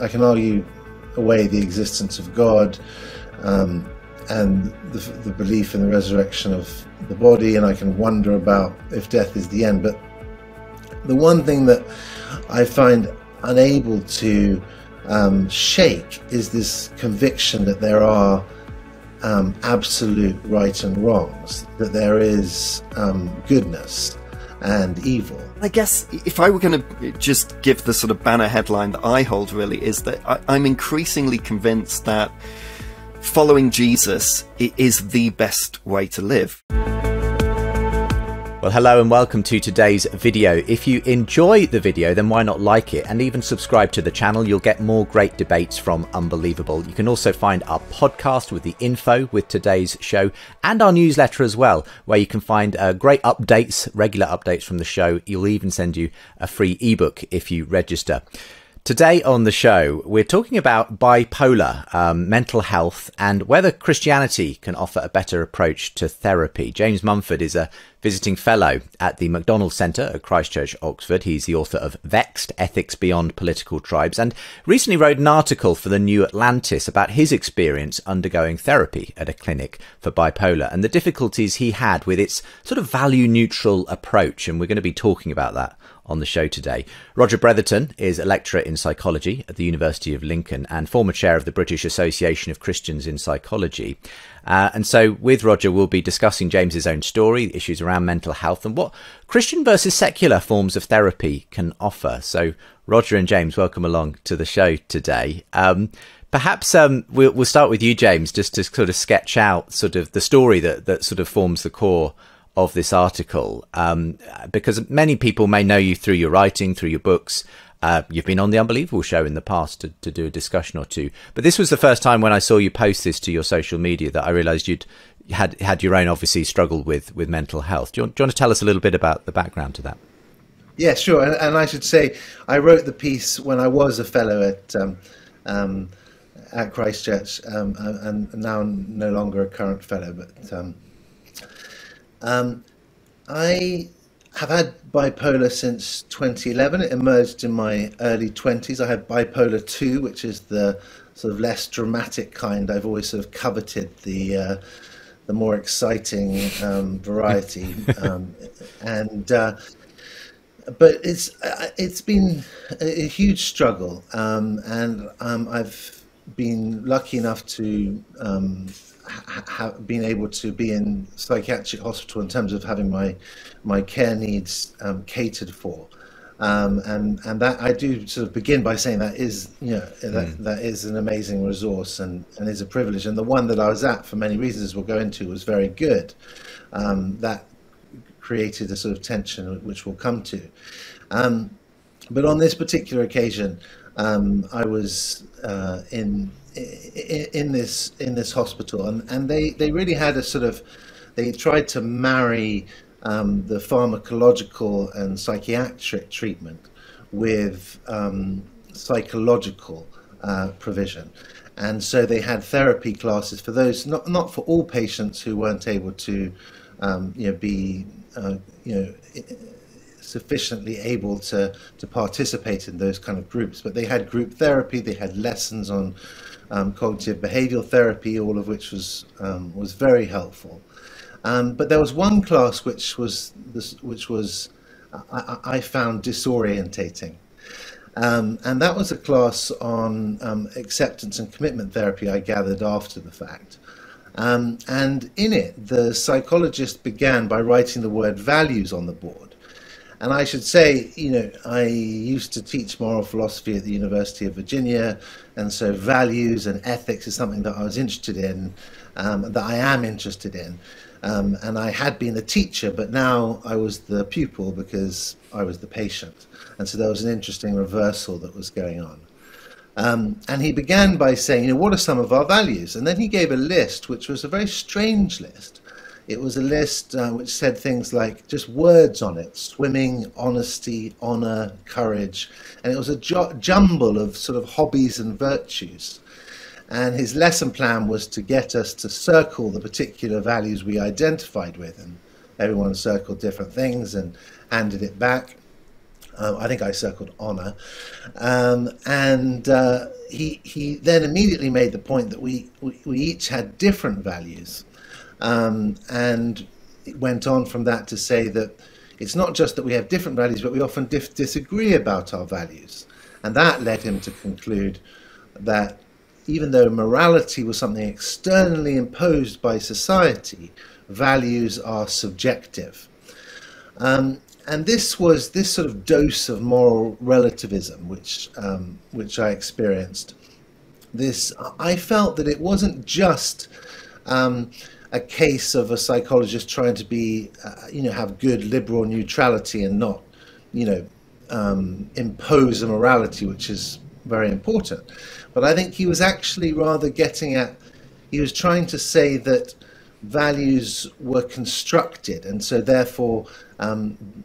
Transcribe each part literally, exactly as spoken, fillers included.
I can argue away the existence of God um, and the, the belief in the resurrection of the body, and I can wonder about if death is the end. But the one thing that I find unable to um, shake is this conviction that there are um, absolute right and wrongs, that there is um, goodness and evil. I guess if I were going to just give the sort of banner headline that I hold, really, is that I, I'm increasingly convinced that following Jesus is the best way to live. Well, hello and welcome to today's video. If you enjoy the video, then why not like it and even subscribe to the channel? You'll get more great debates from Unbelievable. You can also find our podcast with the info with today's show and our newsletter as well, where you can find uh, great updates, regular updates from the show. We'll even send you a free ebook if you register. Today on the show, we're talking about bipolar, um, mental health, and whether Christianity can offer a better approach to therapy. James Mumford is a visiting fellow at the McDonald Centre at Christchurch, Oxford. He's the author of Vexed: Ethics Beyond Political Tribes, and recently wrote an article for The New Atlantis about his experience undergoing therapy at a clinic for bipolar and the difficulties he had with its sort of value-neutral approach. And we're going to be talking about that on the show today. Roger Bretherton is a lecturer in psychology at the University of Lincoln and former chair of the British Association of Christians in Psychology. Uh, and so with Roger, we'll be discussing James's own story, issues around mental health, and what Christian versus secular forms of therapy can offer. So Roger and James, welcome along to the show today. Um, perhaps um, we'll, we'll start with you, James, just to sort of sketch out sort of the story that, that sort of forms the core of this article, um, because many people may know you through your writing, through your books. Uh, you've been on The Unbelievable Show in the past to, to do a discussion or two. But this was the first time when I saw you post this to your social media that I realised you'd had had your own, obviously, struggle with with mental health. Do you, want, do you want to tell us a little bit about the background to that? Yeah, sure. And, and I should say, I wrote the piece when I was a fellow at um, um, at Christchurch, um, and now no longer a current fellow, but. Um, Um, I have had bipolar since twenty eleven. It emerged in my early twenties. I had bipolar two, which is the sort of less dramatic kind. I've always sort of coveted the uh, the more exciting um, variety, um, and uh, but it's it's been a huge struggle, um, and um, I've been lucky enough to. Um, Have been able to be in psychiatric hospital in terms of having my my care needs um, catered for, um, and and that I do sort of begin by saying that is you know that, mm. that is an amazing resource and and is a privilege, and the one that I was at for many reasons we'll go into was very good. Um, that created a sort of tension which we'll come to, um, but on this particular occasion, um, I was uh, in. in this in this hospital, and and they they really had a sort of they tried to marry um the pharmacological and psychiatric treatment with um psychological uh provision, and so they had therapy classes for those, not not for all patients who weren't able to um you know be uh, you know sufficiently able to to participate in those kind of groups, but they had group therapy, they had lessons on Um, cognitive behavioral therapy, all of which was um, was very helpful, um, but there was one class which was this, which was I, I found disorientating, um, and that was a class on um, acceptance and commitment therapy. I gathered after the fact, um, and in it the psychologist began by writing the word values on the board. And I should say, you know, I used to teach moral philosophy at the University of Virginia, and so values and ethics is something that I was interested in, um, that I am interested in. Um, and I had been a teacher, but now I was the pupil because I was the patient. And so there was an interesting reversal that was going on. Um, and he began by saying, you know, what are some of our values? And then he gave a list, which was a very strange list. It was a list uh, which said things like, just words on it, swimming, honesty, honor, courage. And it was a ju jumble of sort of hobbies and virtues. And his lesson plan was to get us to circle the particular values we identified with. And everyone circled different things and handed it back. Uh, I think I circled honor. Um, and uh, he, he then immediately made the point that we, we, we each had different values. Um, and it went on from that to say that it's not just that we have different values, but we often dif- disagree about our values. And that led him to conclude that even though morality was something externally imposed by society, values are subjective. Um, and this was this sort of dose of moral relativism, which, um, which I experienced. This, I felt that it wasn't just um, a case of a psychologist trying to be, uh, you know, have good liberal neutrality and not, you know, um, impose a morality, which is very important. But I think he was actually rather getting at, he was trying to say that values were constructed, and so therefore um,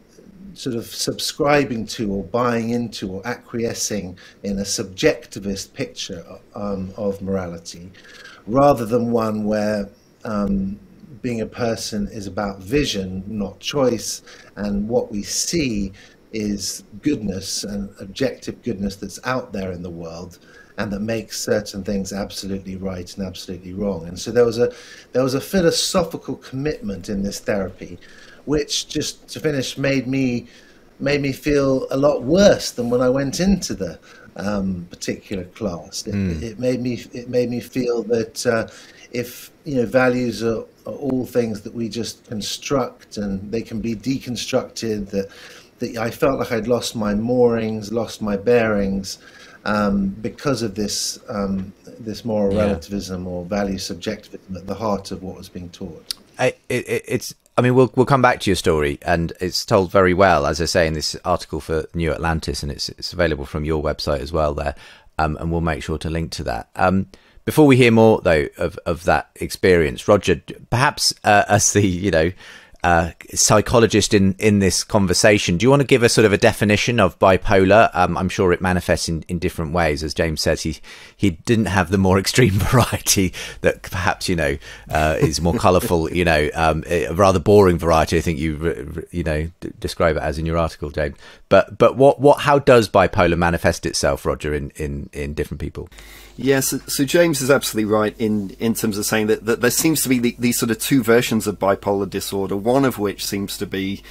sort of subscribing to or buying into or acquiescing in a subjectivist picture um, of morality, rather than one where um, being a person is about vision, not choice, and what we see is goodness and objective goodness that's out there in the world, and that makes certain things absolutely right and absolutely wrong. And so there was a there was a philosophical commitment in this therapy, which, just to finish, made me made me feel a lot worse than when I went into the um, particular class. It, mm. it made me it made me feel that uh, if you know values are, are all things that we just construct and they can be deconstructed, that that I felt like I'd lost my moorings, lost my bearings, um, because of this um, this moral yeah. relativism or value subjectivism at the heart of what was being taught. I, it, it's, I mean, we'll we'll come back to your story, and it's told very well, as I say, in this article for New Atlantis, and it's it's available from your website as well there, um, and we'll make sure to link to that. Um, before we hear more though of of that experience, Roger, perhaps uh, as the you know. Uh, psychologist in in this conversation, do you want to give us sort of a definition of bipolar? um, I'm sure it manifests in in different ways. As James says, he he didn't have the more extreme variety that perhaps you know uh, is more colourful, you know um, a rather boring variety, I think you you know describe it as in your article, James, but but what what how does bipolar manifest itself, Roger, in in in different people? Yes, yeah, so, so James is absolutely right in in terms of saying that, that there seems to be the, these sort of two versions of bipolar disorder, one of which seems to be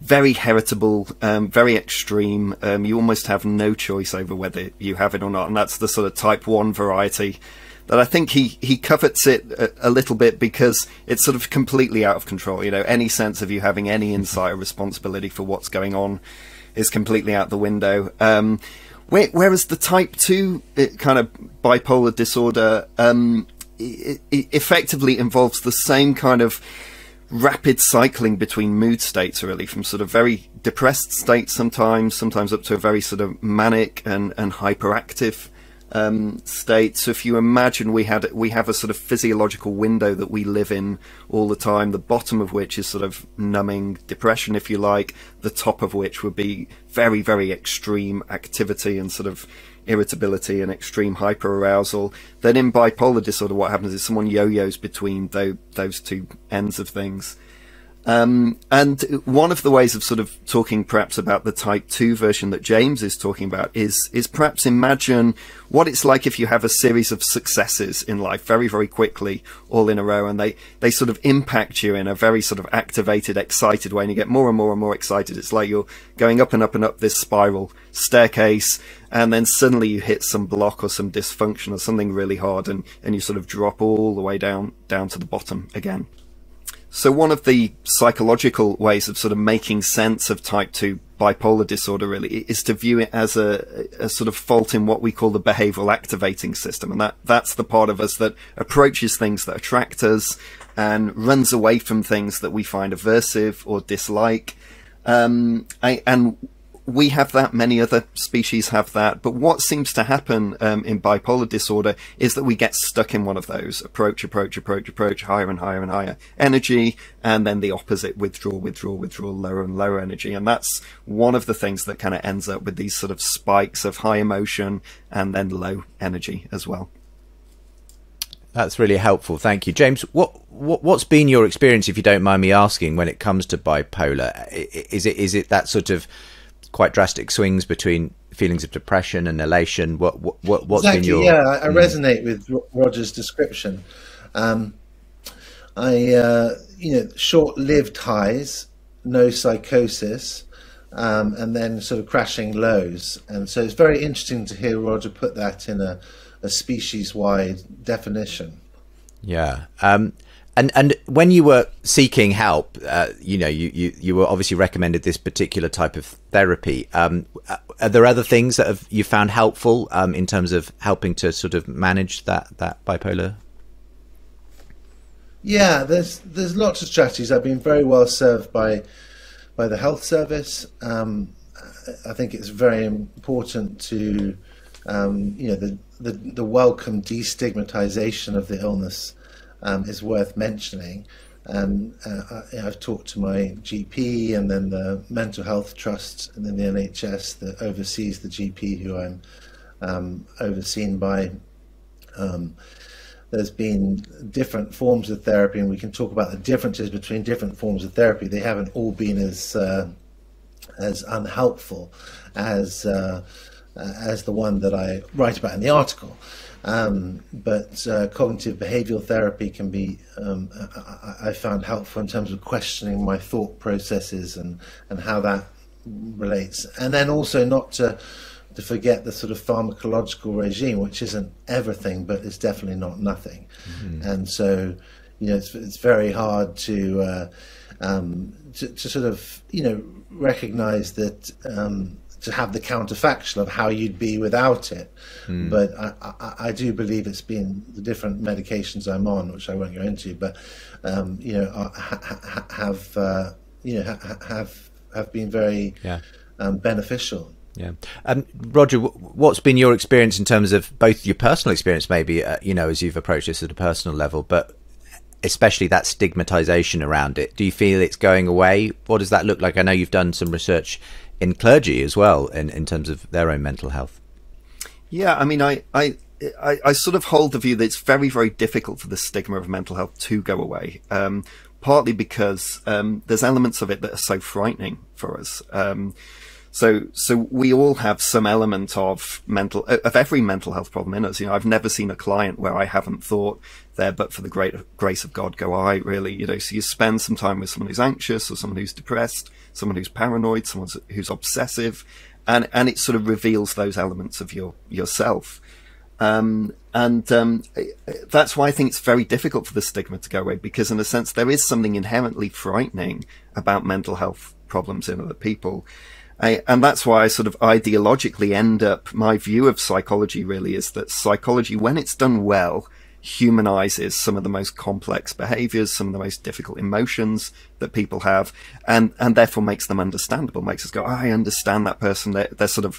very heritable, um, very extreme. Um, you almost have no choice over whether you have it or not, and that's the sort of type one variety. That I think he he covets it a, a little bit because it's sort of completely out of control. You know, any sense of you having any insight or responsibility for what's going on is completely out the window. Um, Whereas the type two kind of bipolar disorder um, it effectively involves the same kind of rapid cycling between mood states, really, from sort of very depressed states sometimes, sometimes up to a very sort of manic and, and hyperactive um, state. So if you imagine we had we have a sort of physiological window that we live in all the time, the bottom of which is sort of numbing depression, if you like, the top of which would be very, very extreme activity and sort of irritability and extreme hyperarousal. Then in bipolar disorder, what happens is someone yo-yos between th those two ends of things. Um, and one of the ways of sort of talking perhaps about the type two version that James is talking about is, is perhaps imagine what it's like if you have a series of successes in life very, very quickly, all in a row, and they, they sort of impact you in a very sort of activated, excited way, and you get more and more and more excited. It's like you're going up and up and up this spiral staircase, and then suddenly you hit some block or some dysfunction or something really hard, and, and you sort of drop all the way down, down to the bottom again. So one of the psychological ways of sort of making sense of type two bipolar disorder really is to view it as a, a sort of fault in what we call the behavioral activating system. And that, that's the part of us that approaches things that attract us and runs away from things that we find aversive or dislike. Um, I, and we have that, many other species have that. But what seems to happen um, in bipolar disorder is that we get stuck in one of those, approach, approach, approach, approach, higher and higher and higher energy, and then the opposite, withdraw, withdraw, withdraw, lower and lower energy. And that's one of the things that kind of ends up with these sort of spikes of high emotion and then low energy as well. That's really helpful. Thank you, James. What, what what's been your experience, if you don't mind me asking, when it comes to bipolar? Is it is it that sort of quite drastic swings between feelings of depression and elation. What what, what what's exactly, in your? Yeah, I, I resonate with Roger's description. Um, I uh, you know, short-lived highs, no psychosis, um, and then sort of crashing lows. And so it's very interesting to hear Roger put that in a, a species-wide definition. Yeah. Um, And and when you were seeking help, uh, you know, you, you, you were obviously recommended this particular type of therapy. Um, are there other things that have you found helpful um, in terms of helping to sort of manage that that bipolar? Yeah, there's there's lots of strategies. I've been very well served by by the health service. Um, I think it's very important to um, you know the, the the welcome destigmatization of the illness. Um, is worth mentioning, and uh, I, I've talked to my G P and then the Mental Health Trust and then the N H S that oversees the G P who I'm um, overseen by. Um, there's been different forms of therapy, and we can talk about the differences between different forms of therapy. They haven't all been as uh, as unhelpful as uh, as the one that I write about in the article. Um, but uh, cognitive behavioral therapy can be, um, I, I found helpful in terms of questioning my thought processes and, and how that relates. And then also not to, to forget the sort of pharmacological regime, which isn't everything, but it's definitely not nothing. Mm-hmm. And so, you know, it's, it's very hard to, uh, um, to, to sort of, you know, recognize that, um, to have the counterfactual of how you'd be without it. Mm. But I, I, I do believe it's been the different medications I'm on, which I won't go into, but, um, you know, are, ha, ha, have, uh, you know, ha, have, have been very yeah. um, beneficial. Yeah. Um, Roger, what's been your experience in terms of both your personal experience, maybe, uh, you know, as you've approached this at a personal level, but especially that stigmatization around it? Do you feel it's going away? What does that look like? I know you've done some research in clergy as well, in, in terms of their own mental health. Yeah, I mean, I, I, I, I sort of hold the view that it's very, very difficult for the stigma of mental health to go away, um, partly because um, there's elements of it that are so frightening for us. Um, so, so we all have some element of mental, of every mental health problem in us. You know, I've never seen a client where I haven't thought, there but for the great grace of God go I, really, you know. So you spend some time with someone who's anxious or someone who's depressed, someone who's paranoid, someone who's obsessive, and, and it sort of reveals those elements of your yourself. Um, and um, that's why I think it's very difficult for the stigma to go away, because in a sense, there is something inherently frightening about mental health problems in other people. I, and that's why I sort of ideologically end up, my view of psychology really is that psychology, when it's done well, humanizes some of the most complex behaviors, some of the most difficult emotions that people have, and, and therefore makes them understandable, makes us go, oh, I understand that person. They're, they're sort of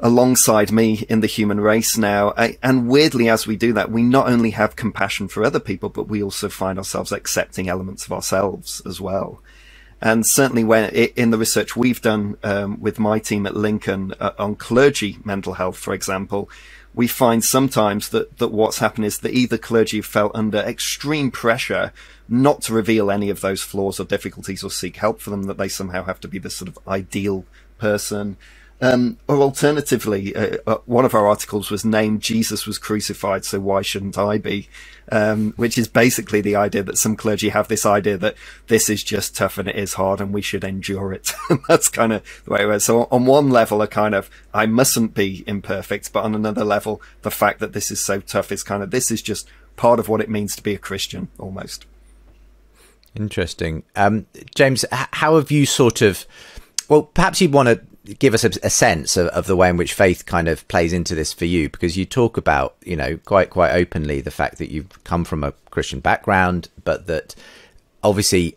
alongside me in the human race now. I, and weirdly, as we do that, we not only have compassion for other people, but we also find ourselves accepting elements of ourselves as well. And certainly when in the research we've done um, with my team at Lincoln uh, on clergy mental health, for example, we find sometimes that, that what's happened is that either clergy have felt under extreme pressure not to reveal any of those flaws or difficulties or seek help for them, that they somehow have to be this sort of ideal person. Um, or alternatively, uh, one of our articles was named Jesus was crucified, so why shouldn't I be? Um, which is basically the idea that some clergy have this idea that this is just tough and it is hard and we should endure it. That's kind of the way it was. So on one level, a kind of, I mustn't be imperfect, but on another level, the fact that this is so tough is kind of, this is just part of what it means to be a Christian almost. Interesting. Um, James, how have you sort of, well, perhaps you'd want to give us a, a sense of, of the way in which faith kind of plays into this for you, because you talk about, you know, quite quite openly the fact that you've come from a Christian background, but that obviously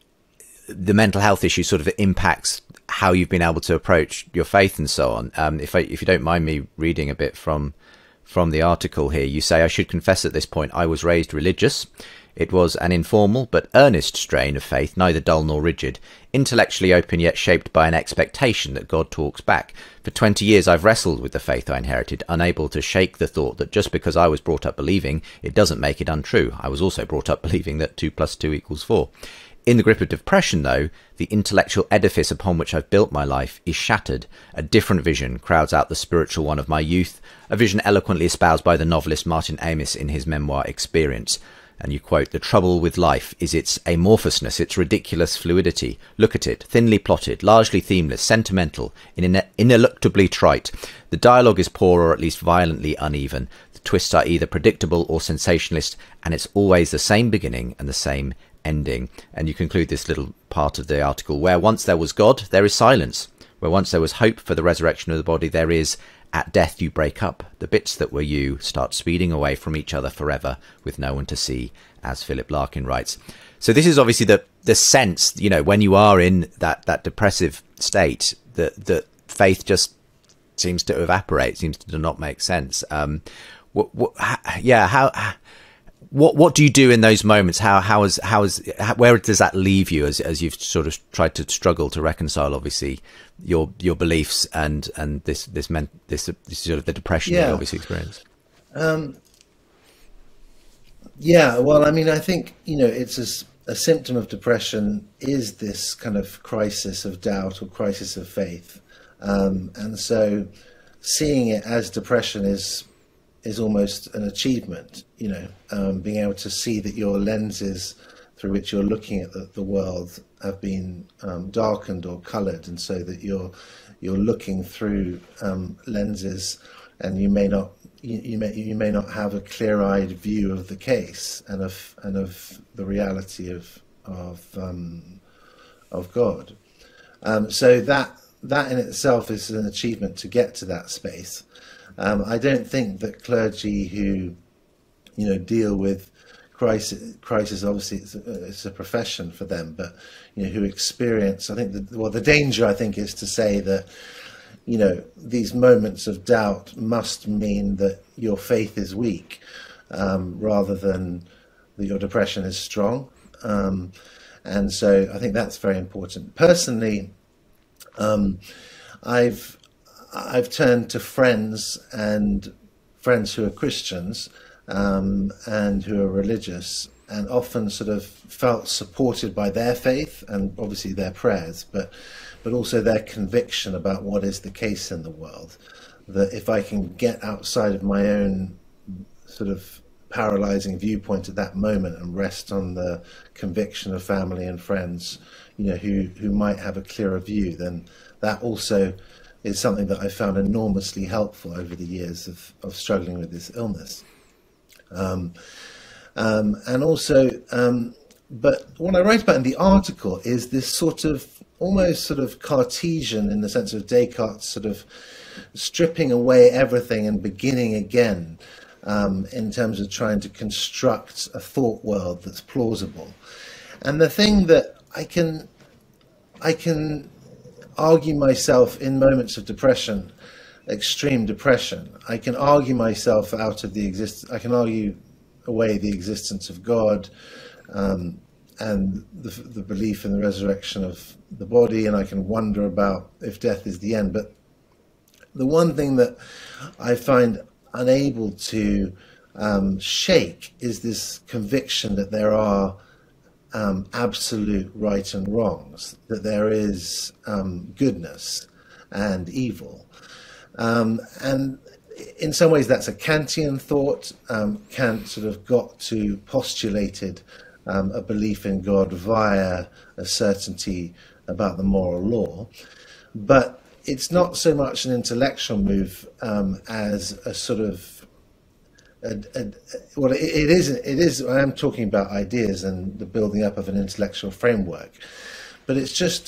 the mental health issue sort of impacts how you've been able to approach your faith and so on. Um, if I, if you don't mind me reading a bit from from the article here, you say, I should confess at this point I was raised religious. It was an informal but earnest strain of faith, neither dull nor rigid, intellectually open yet shaped by an expectation that God talks back. For twenty years I've wrestled with the faith I inherited, unable to shake the thought that just because I was brought up believing, it doesn't make it untrue. I was also brought up believing that two plus two equals four. In the grip of depression, though, the intellectual edifice upon which I've built my life is shattered. A different vision crowds out the spiritual one of my youth, a vision eloquently espoused by the novelist Martin Amis in his memoir Experience. And you quote, "The trouble with life is its amorphousness, its ridiculous fluidity. Look at it, thinly plotted, largely themeless, sentimental, in ineluctably trite. The dialogue is poor or at least violently uneven. The twists are either predictable or sensationalist, and it's always the same beginning and the same ending." And you conclude this little part of the article: "Where once there was God, there is silence. Where once there was hope for the resurrection of the body, there is, at death you break up. The bits that were you start speeding away from each other forever with no one to see," as Philip Larkin writes. So this is obviously the the sense, you know, when you are in that that depressive state, that that faith just seems to evaporate, seems to not make sense. Um what, what yeah how What what do you do in those moments? How how is how is how, where does that leave you as as you've sort of tried to struggle to reconcile, obviously, your your beliefs and and this this meant this, this sort of the depression yeah. that you obviously experienced? Um, yeah, well, I mean, I think you know it's a, a symptom of depression is this kind of crisis of doubt or crisis of faith, um, and so seeing it as depression is. is almost an achievement, you know, um, being able to see that your lenses through which you're looking at the, the world have been um, darkened or coloured, and so that you're you're looking through um, lenses, and you may not you, you may you may not have a clear-eyed view of the case and of and of the reality of of um, of God. Um, so that that in itself is an achievement to get to that space. Um, I don't think that clergy who, you know, deal with crisis, crisis obviously it's a, it's a profession for them, but, you know, who experience, I think, the, well, the danger, I think, is to say that, you know, these moments of doubt must mean that your faith is weak, um, rather than that your depression is strong. Um, and so I think that's very important. Personally, um, I've... I've turned to friends and friends who are Christians um, and who are religious, and often sort of felt supported by their faith and obviously their prayers, but but also their conviction about what is the case in the world. That if I can get outside of my own sort of paralyzing viewpoint at that moment and rest on the conviction of family and friends, you know, who who might have a clearer view, then that also is something that I found enormously helpful over the years of, of struggling with this illness. Um, um, and also, um, but what I write about in the article is this sort of, almost sort of Cartesian, in the sense of Descartes sort of stripping away everything and beginning again, um, in terms of trying to construct a thought world that's plausible. And the thing that I can, I can, argue myself in moments of depression, extreme depression, I can argue myself out of the exist. I can argue away the existence of God, um, and the, the belief in the resurrection of the body, and I can wonder about if death is the end. But the one thing that I find unable to um, shake is this conviction that there are Um, absolute right and wrongs, that there is um, goodness and evil, um, and in some ways that's a Kantian thought. um, Kant sort of got to postulated um, a belief in God via a certainty about the moral law, but it's not so much an intellectual move um, as a sort of A, a, a, well, it, it is. It is. I am talking about ideas and the building up of an intellectual framework, but it's just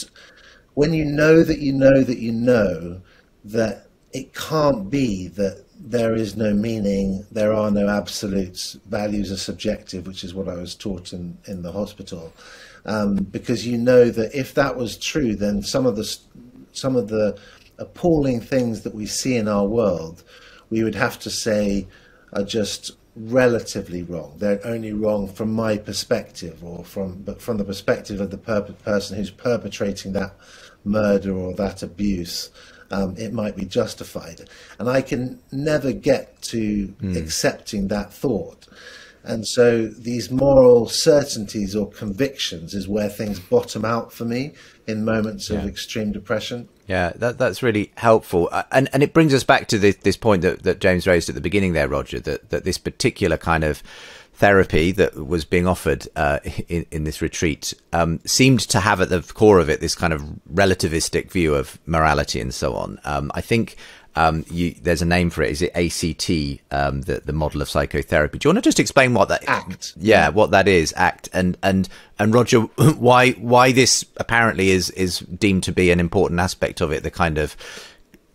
when you know that you know that you know that it can't be that there is no meaning, there are no absolutes, values are subjective, which is what I was taught in in the hospital, um, because you know that if that was true, then some of the some of the appalling things that we see in our world, we would have to say, are just relatively wrong. They're only wrong from my perspective, or from but from the perspective of the per person who's perpetrating that murder or that abuse, um, it might be justified. And I can never get to mm. accepting that thought. And so these moral certainties or convictions is where things bottom out for me in moments yeah. of extreme depression. Yeah, that, that's really helpful. Uh, and, and it brings us back to this, this point that, that James raised at the beginning there, Roger, that, that this particular kind of therapy that was being offered uh, in, in this retreat um, seemed to have at the core of it this kind of relativistic view of morality and so on. Um, I think... Um, you, there's a name for it. Is it A C T, um, the, the model of psychotherapy? Do you want to just explain what that ACT? Yeah, what that is, ACT, and and and Roger, why why this apparently is is deemed to be an important aspect of it? The kind of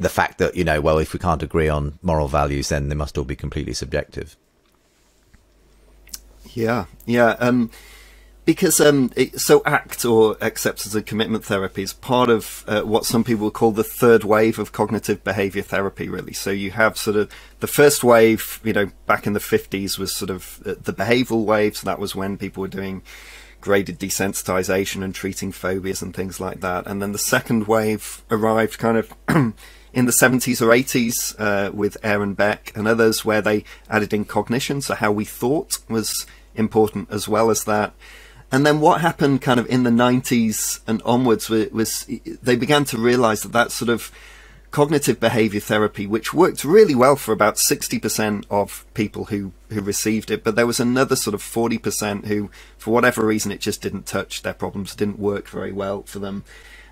the fact that you know, well, if we can't agree on moral values, then they must all be completely subjective. Yeah, yeah, um, because um, it, so ACT, or acceptance and commitment therapy, is part of uh, what some people call the third wave of cognitive behavior therapy, really. So you have sort of the first wave, you know, back in the fifties was sort of the behavioral wave. So that was when people were doing graded desensitization and treating phobias and things like that. And then the second wave arrived kind of in the seventies or eighties uh, with Aaron Beck and others, where they added in cognition. So how we thought was important as well as that. And then what happened kind of in the nineties and onwards was, was they began to realize that that sort of cognitive behavior therapy, which worked really well for about sixty percent of people who, who received it, but there was another sort of forty percent who, for whatever reason, it just didn't touch their problems, didn't work very well for them.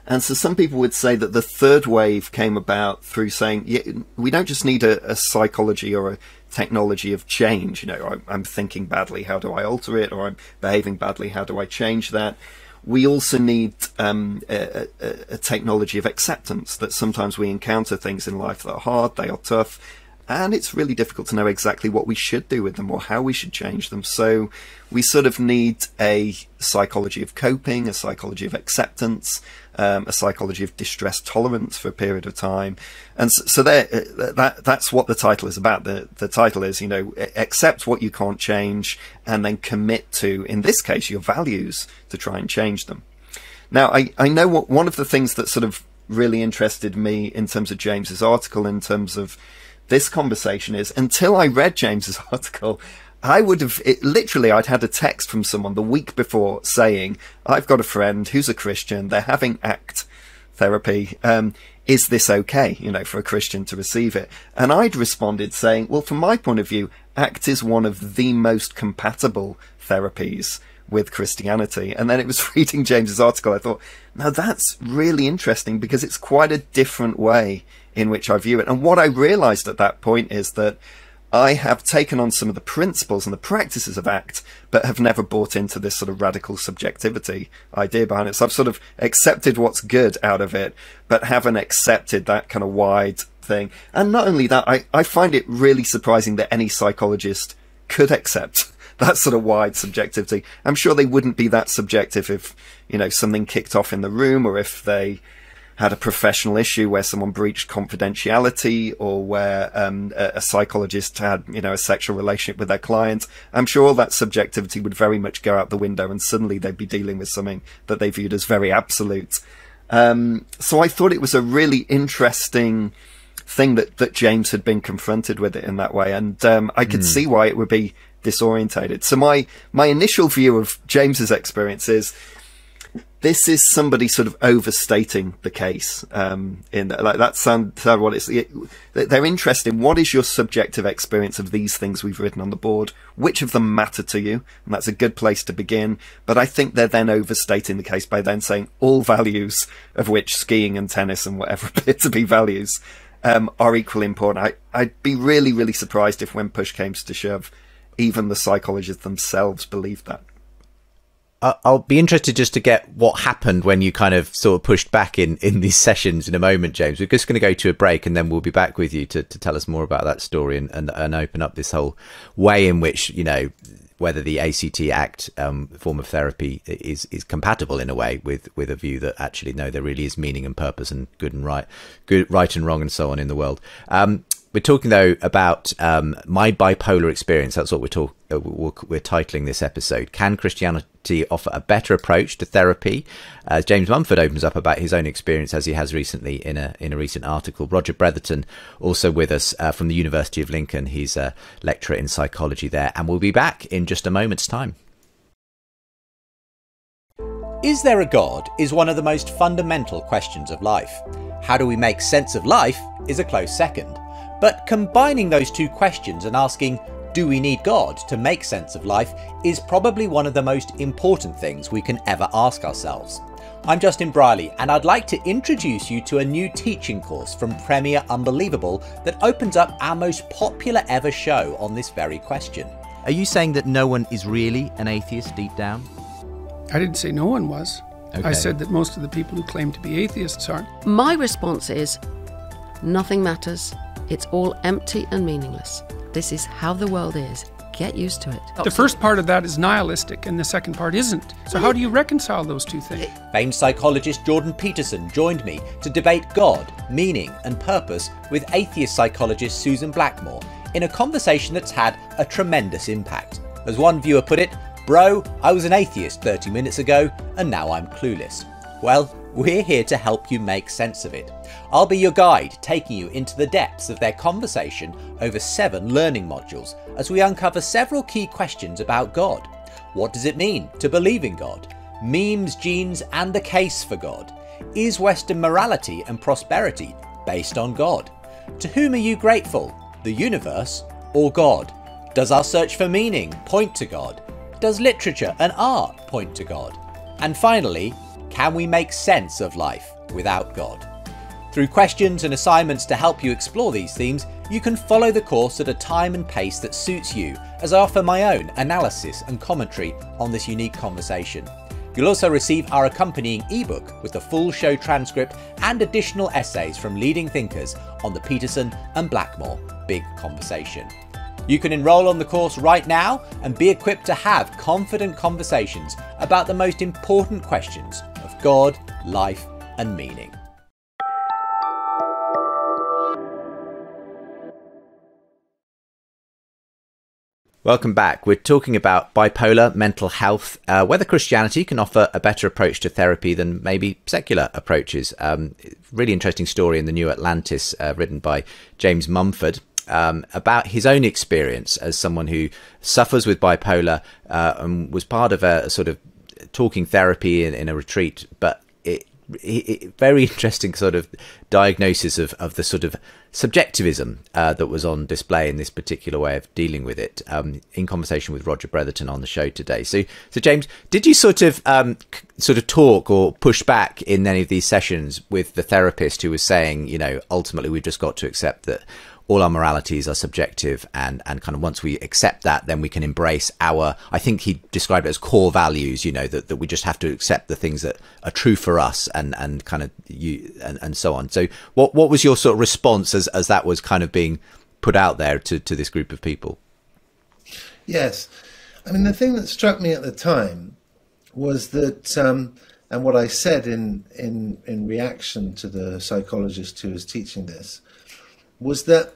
And so some people would say that the third wave came about through saying, yeah, we don't just need a, a psychology or a technology of change. You know, I'm, I'm thinking badly, how do I alter it? Or I'm behaving badly, how do I change that? We also need um, a, a, a technology of acceptance, that sometimes we encounter things in life that are hard, they are tough, and it's really difficult to know exactly what we should do with them or how we should change them. So we sort of need a psychology of coping, a psychology of acceptance, Um, a psychology of distress tolerance for a period of time. And so, so there, that that's what the title is about. The, the title is, you know, accept what you can't change and then commit to, in this case, your values to try and change them. Now, I, I know what, one of the things that sort of really interested me in terms of James's article, in terms of this conversation, is until I read James's article, I would have, it, literally, I'd had a text from someone the week before saying, I've got a friend who's a Christian, they're having ACT therapy, um, is this okay, you know, for a Christian to receive it? And I'd responded saying, well, from my point of view, ACT is one of the most compatible therapies with Christianity. And then it was reading James's article, I thought, now that's really interesting, because it's quite a different way in which I view it. And what I realized at that point is that I have taken on some of the principles and the practices of ACT, but have never bought into this sort of radical subjectivity idea behind it. So I've sort of accepted what's good out of it, but haven't accepted that kind of wide thing. And not only that, I, I find it really surprising that any psychologist could accept that sort of wide subjectivity. I'm sure they wouldn't be that subjective if, you know, something kicked off in the room, or if they had a professional issue where someone breached confidentiality, or where um, a, a psychologist had, you know, a sexual relationship with their client. I'm sure all that subjectivity would very much go out the window, and suddenly they'd be dealing with something that they viewed as very absolute. Um, so I thought it was a really interesting thing that, that James had been confronted with it in that way. And um, I could mm. see why it would be disorientated. So my, my initial view of James's experience is, this is somebody sort of overstating the case. Um, in that, like that sound, sound what it's, it, they're interested in what is your subjective experience of these things we've written on the board? Which of them matter to you? And that's a good place to begin. But I think they're then overstating the case by then saying all values, of which skiing and tennis and whatever appear to be values, um, are equally important. I, I'd be really, really surprised if, when push came to shove, even the psychologists themselves believed that. I'll be interested just to get what happened when you kind of sort of pushed back in, in these sessions in a moment, James. We're just going to go to a break, and then we'll be back with you to, to tell us more about that story, and, and, and open up this whole way in which, you know, whether the A C T ACT um, form of therapy is, is compatible in a way with, with a view that actually, no, there really is meaning and purpose and good and right, good, right and wrong and so on in the world. Um, We're talking, though, about um, my bipolar experience. That's what we're, talk uh, we're, we're titling this episode. Can Christianity offer a better approach to therapy? Uh, James Mumford opens up about his own experience, as he has recently in a, in a recent article. Roger Bretherton, also with us uh, from the University of Lincoln. He's a lecturer in psychology there. And we'll be back in just a moment's time. Is there a God is one of the most fundamental questions of life. How do we make sense of life is a close second. But combining those two questions and asking, do we need God to make sense of life, is probably one of the most important things we can ever ask ourselves. I'm Justin Brierley, and I'd like to introduce you to a new teaching course from Premier Unbelievable that opens up our most popular ever show on this very question. Are you saying that no one is really an atheist deep down? I didn't say no one was. Okay. I said that most of the people who claim to be atheists aren't. My response is, nothing matters. It's all empty and meaningless. This is how the world is. Get used to it. The first part of that is nihilistic and the second part isn't. So how do you reconcile those two things? Famed psychologist Jordan Peterson joined me to debate God, meaning and purpose with atheist psychologist Susan Blackmore in a conversation that's had a tremendous impact. As one viewer put it, "Bro, I was an atheist thirty minutes ago and now I'm clueless." Well, we're here to help you make sense of it. I'll be your guide, taking you into the depths of their conversation over seven learning modules as we uncover several key questions about God. What does it mean to believe in God? Memes, genes, and the case for God. Is Western morality and prosperity based on God? To whom are you grateful, the universe or God? Does our search for meaning point to God? Does literature and art point to God? And finally, can we make sense of life without God? Through questions and assignments to help you explore these themes, you can follow the course at a time and pace that suits you, as I offer my own analysis and commentary on this unique conversation. You'll also receive our accompanying ebook with the full show transcript and additional essays from leading thinkers on the Peterson and Blackmore Big Conversation. You can enroll on the course right now and be equipped to have confident conversations about the most important questions of God, life, and meaning. Welcome back. We're talking about bipolar, mental health, uh, whether Christianity can offer a better approach to therapy than maybe secular approaches. Um, really interesting story in The New Atlantis, uh, written by James Mumford. Um, about his own experience as someone who suffers with bipolar uh, and was part of a, a sort of talking therapy in, in a retreat. But it, it, it very interesting sort of diagnosis of, of the sort of subjectivism uh, that was on display in this particular way of dealing with it, um, in conversation with Roger Bretherton on the show today. So, so James, did you sort of um, sort of talk or push back in any of these sessions with the therapist who was saying, you know, ultimately we've just got to accept that all our moralities are subjective, and, and kind of once we accept that, then we can embrace our, I think he described it as core values, you know, that, that we just have to accept the things that are true for us, and, and kind of you and, and so on. So what, what was your sort of response as, as that was kind of being put out there to, to this group of people? Yes. I mean, the thing that struck me at the time was that, um, and what I said in, in, in reaction to the psychologist who was teaching this, was that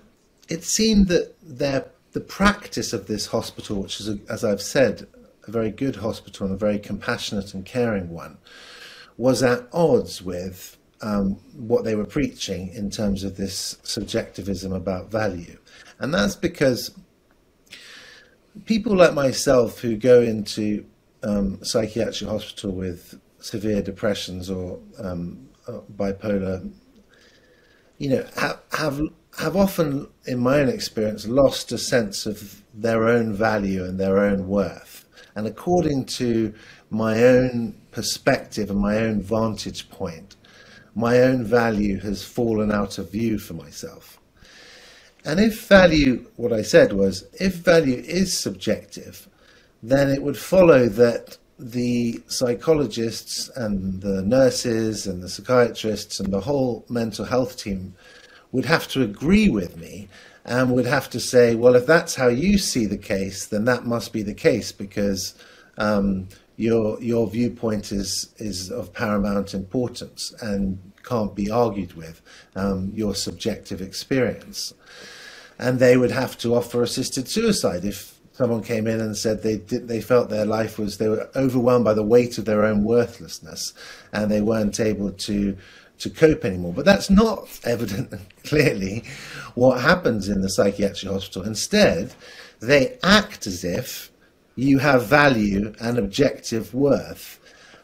it seemed that their, the practice of this hospital, which is, a, as I've said, a very good hospital and a very compassionate and caring one, was at odds with um, what they were preaching in terms of this subjectivism about value. And that's because people like myself who go into um, psychiatric hospital with severe depressions or um, bipolar, you know, have, have have often, in my own experience, lost a sense of their own value and their own worth. And according to my own perspective and my own vantage point, my own value has fallen out of view for myself. And if value, what I said was, if value is subjective, then it would follow that the psychologists and the nurses and the psychiatrists and the whole mental health team would have to agree with me and would have to say, well, if that's how you see the case, then that must be the case, because um, your your viewpoint is, is of paramount importance and can't be argued with, um, your subjective experience. and they would have to offer assisted suicide if someone came in and said they did, they felt their life was, they were overwhelmed by the weight of their own worthlessness and they weren't able to to cope anymore. But that's not evident clearly what happens in the psychiatric hospital. Instead, they act as if you have value and objective worth,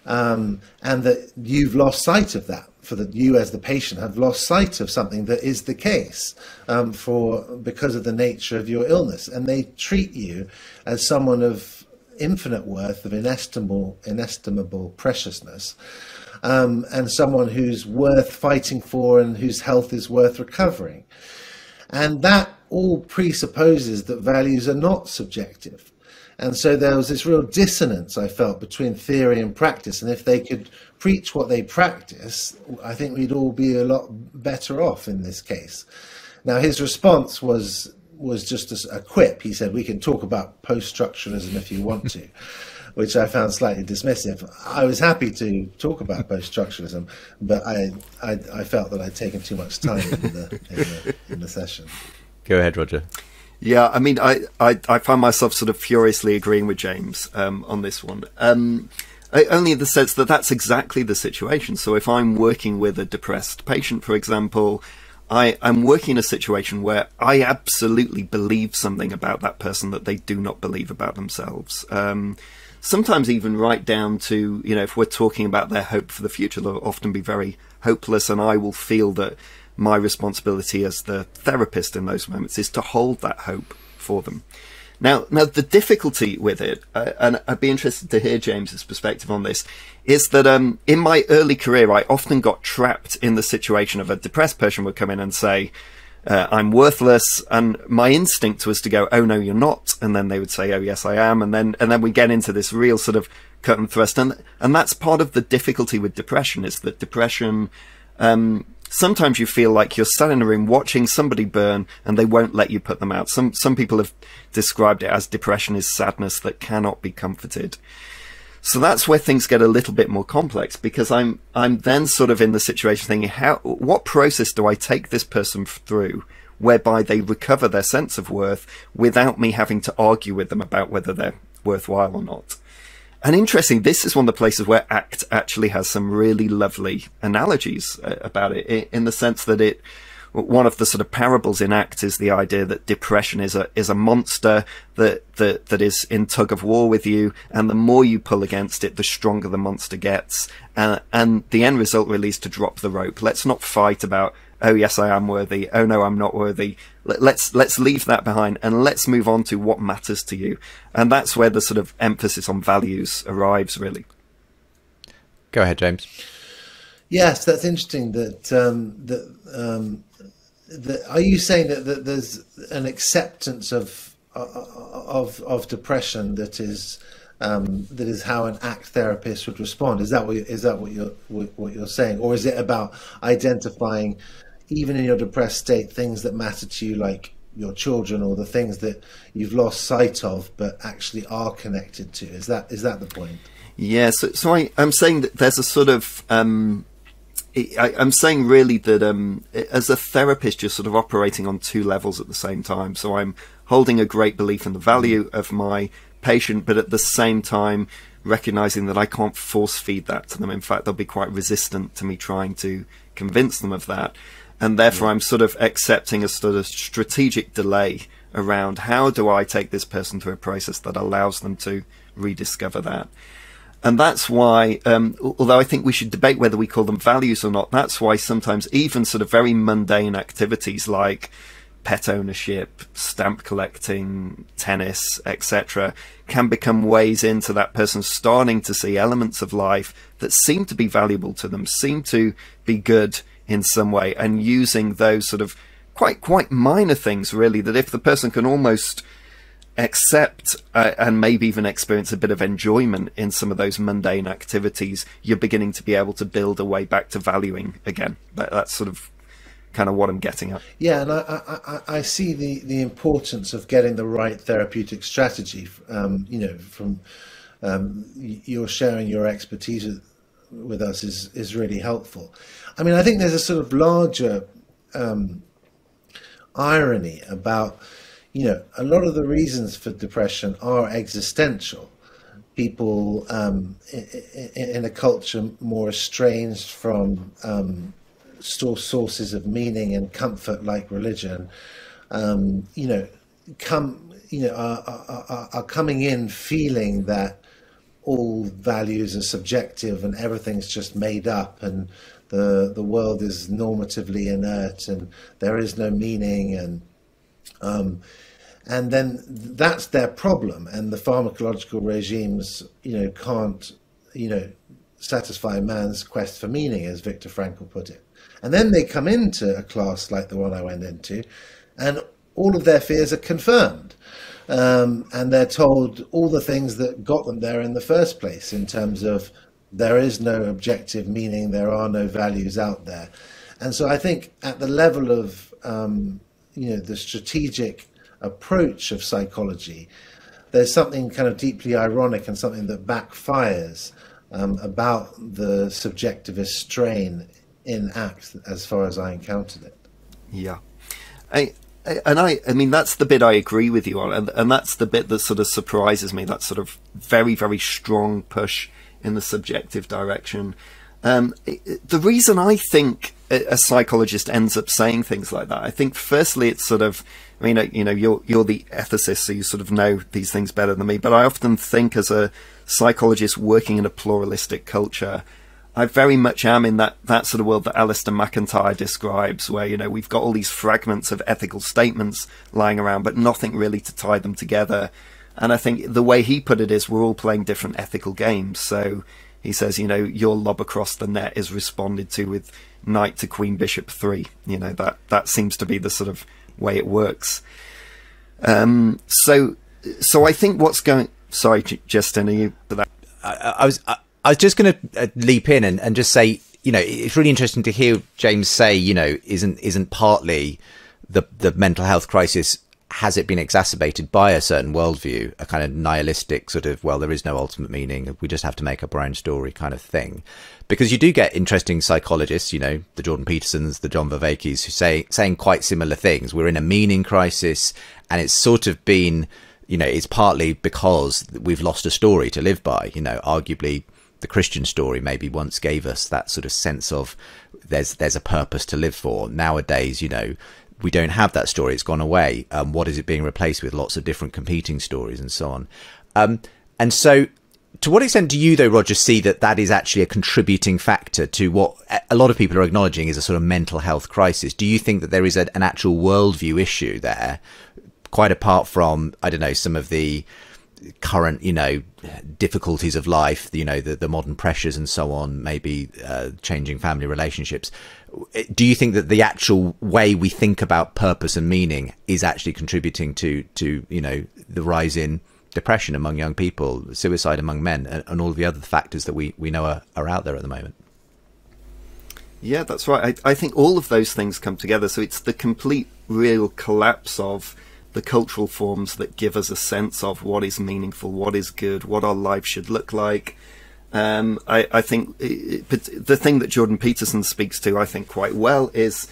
um, and that you've lost sight of that, for that you as the patient have lost sight of something that is the case um, for because of the nature of your illness. And they treat you as someone of infinite worth, of inestimable, inestimable preciousness, um, and someone who's worth fighting for and whose health is worth recovering. And that all presupposes that values are not subjective. And so there was this real dissonance, I felt, between theory and practice. And if they could preach what they practice, I think we'd all be a lot better off in this case. Now, his response was was just a, a quip. He said, "We can talk about post-structuralism if you want to," which I found slightly dismissive. I was happy to talk about post-structuralism, but I, I, I felt that I'd taken too much time in the, in the, in the session. Go ahead, Roger. Yeah, I mean, I, I, I find myself sort of furiously agreeing with James um, on this one. Um, I, only in the sense that that's exactly the situation. So if I'm working with a depressed patient, for example, I, I'm working in a situation where I absolutely believe something about that person that they do not believe about themselves. Um, sometimes even right down to, you know, if we're talking about their hope for the future, they'll often be very hopeless, and I will feel that my responsibility as the therapist in those moments is to hold that hope for them. Now, now the difficulty with it, uh, and I'd be interested to hear James's perspective on this, is that um, in my early career, I often got trapped in the situation of a depressed person would come in and say, uh, I'm worthless. And my instinct was to go, oh, no, you're not. And then they would say, oh, yes, I am. And then and then we get into this real sort of cut and thrust. And, and that's part of the difficulty with depression, is that depression... Um, sometimes you feel like you're standing in a room watching somebody burn and they won't let you put them out. Some some people have described it as depression is sadness that cannot be comforted. So that's where things get a little bit more complex, because I'm I'm then sort of in the situation thinking, how what process do I take this person through whereby they recover their sense of worth without me having to argue with them about whether they're worthwhile or not? And interesting, this is one of the places where ACT actually has some really lovely analogies about it, in the sense that it, one of the sort of parables in ACT is the idea that depression is a is a monster that that that is in tug of war with you, and the more you pull against it, the stronger the monster gets, and and the end result really is to drop the rope. Let's not fight about, oh yes, I am worthy, oh no, I'm not worthy. Let's let's leave that behind and let's move on to what matters to you. And that's where the sort of emphasis on values arrives, really. Go ahead, James. Yes, that's interesting. That um, that, um, that are you saying that, that there's an acceptance of of of depression that is um, that is how an ACT therapist would respond? Is that what is that what you're what you're saying, or is it about identifying, even in your depressed state, things that matter to you, like your children or the things that you've lost sight of but actually are connected to? Is that is that the point? Yeah, so, so I, I'm saying that there's a sort of um, I, I'm saying really that um, as a therapist, you're sort of operating on two levels at the same time. So I'm holding a great belief in the value of my patient, but at the same time recognizing that I can't force feed that to them. In fact, they'll be quite resistant to me trying to convince them of that. And therefore, I'm sort of accepting a sort of strategic delay around how do I take this person through a process that allows them to rediscover that. And that's why, um, although I think we should debate whether we call them values or not, that's why sometimes even sort of very mundane activities like pet ownership, stamp collecting, tennis, et cetera, can become ways into that person starting to see elements of life that seem to be valuable to them, seem to be good in some way, and using those sort of quite quite minor things, really, that if the person can almost accept uh, and maybe even experience a bit of enjoyment in some of those mundane activities, you're beginning to be able to build a way back to valuing again. That, that's sort of kind of what I'm getting at. Yeah, and I, I, I see the the importance of getting the right therapeutic strategy. Um, you know, from um, you're sharing your expertise with, with us is is really helpful. I mean, I think there's a sort of larger um, irony about, you know, a lot of the reasons for depression are existential. People um, in a culture more estranged from um, sources of meaning and comfort like religion, um, you know, come, you know, are, are, are coming in feeling that all values are subjective and everything's just made up and the the world is normatively inert and there is no meaning, and um, and then that's their problem, and the pharmacological regimes, you know, can't, you know, satisfy man's quest for meaning, as Viktor Frankl put it. And then they come into a class like the one I went into, and all of their fears are confirmed. Um, and they're told all the things that got them there in the first place, in terms of there is no objective meaning, there are no values out there. And so I think at the level of, um, you know, the strategic approach of psychology, there's something kind of deeply ironic and something that backfires um, about the subjectivist strain in ACT, as far as I encountered it. Yeah. I And I, I mean, that's the bit I agree with you on. And, and that's the bit that sort of surprises me, that sort of very, very strong push in the subjective direction. Um, it, the reason I think a, a psychologist ends up saying things like that, I think firstly, it's sort of, I mean, you know, you're, you're the ethicist, so you sort of know these things better than me. But I often think, as a psychologist working in a pluralistic culture, I very much am in that, that sort of world that Alistair MacIntyre describes, where, you know, we've got all these fragments of ethical statements lying around, but nothing really to tie them together. And I think the way he put it is, we're all playing different ethical games. So he says, you know, your lob across the net is responded to with knight to queen bishop three. You know, that, that seems to be the sort of way it works. Um, so, so I think what's going, sorry, Justin, are you for that? I, I was, I I was just going to leap in and, and just say, you know, it's really interesting to hear James say, you know, isn't isn't partly the the mental health crisis, has it been exacerbated by a certain worldview, a kind of nihilistic sort of, well, there is no ultimate meaning, we just have to make up our own story kind of thing. Because you do get interesting psychologists, you know, the Jordan Petersons, the John Vervaekis, who say saying quite similar things. We're in a meaning crisis, and it's sort of been, you know, it's partly because we've lost a story to live by, you know, arguably. The Christian story maybe once gave us that sort of sense of there's there's a purpose to live for. Nowadays, you know, we don't have that story. It's gone away. Um, what is it being replaced with? Lots of different competing stories and so on. Um, and so to what extent do you, though, Roger, see that that is actually a contributing factor to what a lot of people are acknowledging is a sort of mental health crisis? Do you think that there is a, an actual worldview issue there, quite apart from, I don't know, some of the current, you know, difficulties of life, you know, the, the modern pressures and so on, maybe uh, changing family relationships? Do you think that the actual way we think about purpose and meaning is actually contributing to, to you know, the rise in depression among young people, suicide among men, and, and all the other factors that we, we know are, are out there at the moment? Yeah, that's right. I, I think all of those things come together. So it's the complete real collapse of the cultural forms that give us a sense of what is meaningful, what is good, what our life should look like. Um, I, I think it, it, the thing that Jordan Peterson speaks to, I think quite well, is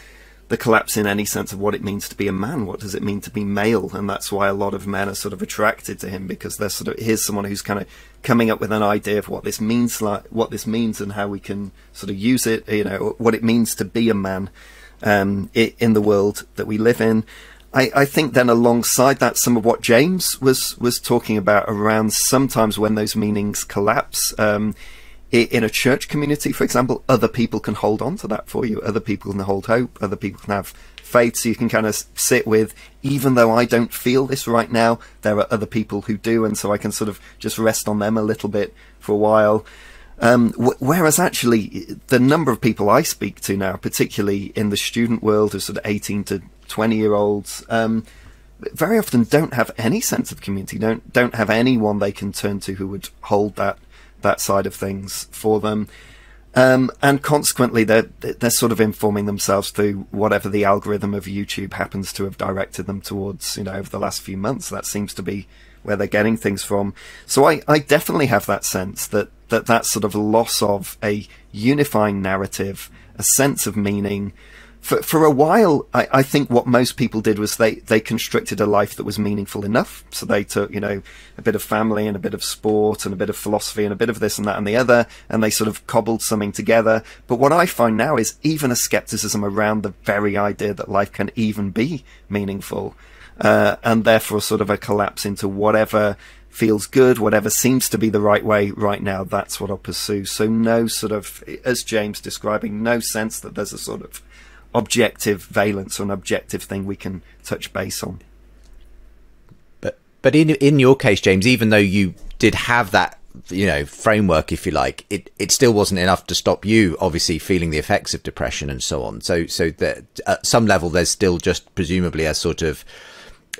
the collapse in any sense of what it means to be a man. What does it mean to be male? And that's why a lot of men are sort of attracted to him, because they're sort of, here's someone who's kind of coming up with an idea of what this means, like what this means and how we can sort of use it, you know, what it means to be a man um, in the world that we live in. I, I think then alongside that, some of what James was was talking about around sometimes when those meanings collapse um, in a church community, for example, other people can hold on to that for you. Other people can hold hope. Other people can have faith. So you can kind of sit with, even though I don't feel this right now, there are other people who do. And so I can sort of just rest on them a little bit for a while. Um, wh whereas actually the number of people I speak to now, particularly in the student world of sort of eighteen to twenty year olds, um, very often don't have any sense of community, don't don't have anyone they can turn to who would hold that that side of things for them, um, and consequently they're they're sort of informing themselves through whatever the algorithm of YouTube happens to have directed them towards, you know, over the last few months. That seems to be where they're getting things from. So I I definitely have that sense that that that sort of loss of a unifying narrative, a sense of meaning, for, for a while, I, I think what most people did was they, they constricted a life that was meaningful enough. So they took, you know, a bit of family and a bit of sport and a bit of philosophy and a bit of this and that and the other, and they sort of cobbled something together. But what I find now is even a skepticism around the very idea that life can even be meaningful, uh, and therefore sort of a collapse into whatever feels good, whatever seems to be the right way right now, that's what I'll pursue. So no sort of, as James describing, no sense that there's a sort of objective valence or an objective thing we can touch base on. But but in in your case, James, even though you did have that, you know, framework, if you like, it it still wasn't enough to stop you obviously feeling the effects of depression and so on. So so that at some level there's still just presumably a sort of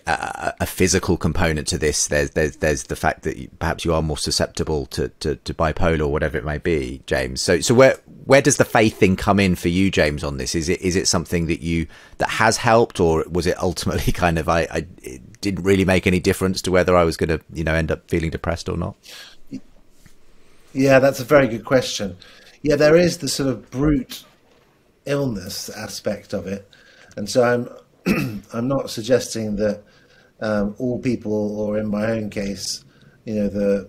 Uh, a physical component to this. There's there's there's the fact that you, perhaps you are more susceptible to, to to bipolar or whatever it may be, James. So so where where does the faith thing come in for you, James, on this? Is it is it something that you that has helped, or was it ultimately kind of I, I it didn't really make any difference to whether I was going to, you know, end up feeling depressed or not? Yeah, that's a very good question. Yeah, there is the sort of brute illness aspect of it, and so I'm I'm not suggesting that um, all people, or in my own case, you know, the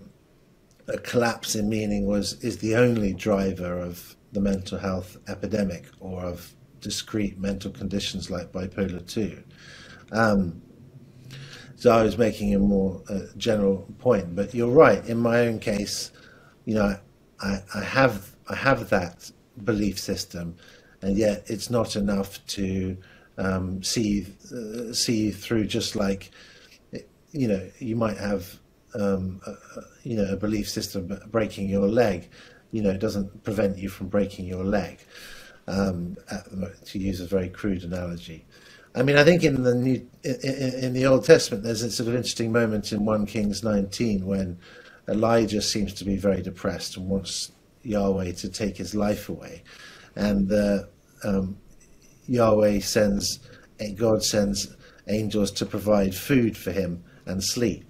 a collapse in meaning was is the only driver of the mental health epidemic or of discrete mental conditions like bipolar two. Um, so I was making a more uh, general point, but you're right. In my own case, you know, I, I have I have that belief system, and yet it's not enough to Um, see uh, see through. Just like, you know, you might have um, a, you know, a belief system, but breaking your leg, you know, doesn't prevent you from breaking your leg, um, at the moment, to use a very crude analogy. I mean, I think in the new in, in the Old Testament there's a sort of interesting moment in First Kings nineteen when Elijah seems to be very depressed and wants Yahweh to take his life away, and the uh, um, Yahweh sends, God sends angels to provide food for him and sleep.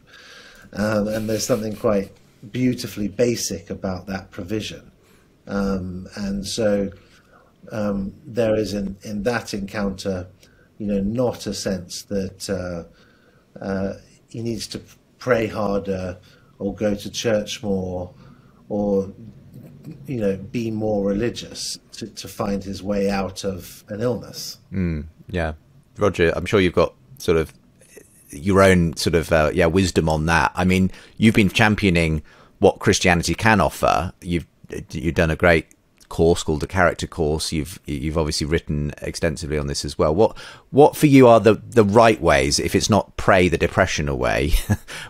Um, and there's something quite beautifully basic about that provision. Um, and so um, there is in, in that encounter, you know, not a sense that uh, uh, he needs to pray harder or go to church more or, you know, be more religious to, to find his way out of an illness. Mm, yeah. Roger, I'm sure you've got sort of your own sort of, uh, yeah, wisdom on that. I mean, you've been championing what Christianity can offer. You've, you've done a great course called The Character Course. You've, you've obviously written extensively on this as well. What, what for you are the, the right ways, if it's not pray the depression away,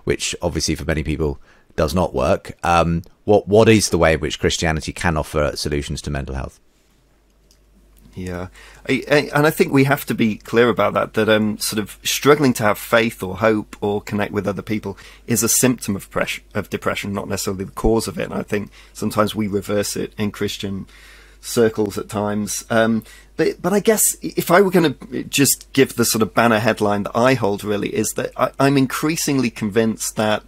which obviously for many people does not work, um what what is the way in which Christianity can offer solutions to mental health? Yeah, I, I, and I think we have to be clear about that, that um sort of struggling to have faith or hope or connect with other people is a symptom of pressure of depression, not necessarily the cause of it. And I think sometimes we reverse it in Christian circles at times, um but but I guess if I were going to just give the sort of banner headline that I hold, really, is that I, I'm increasingly convinced that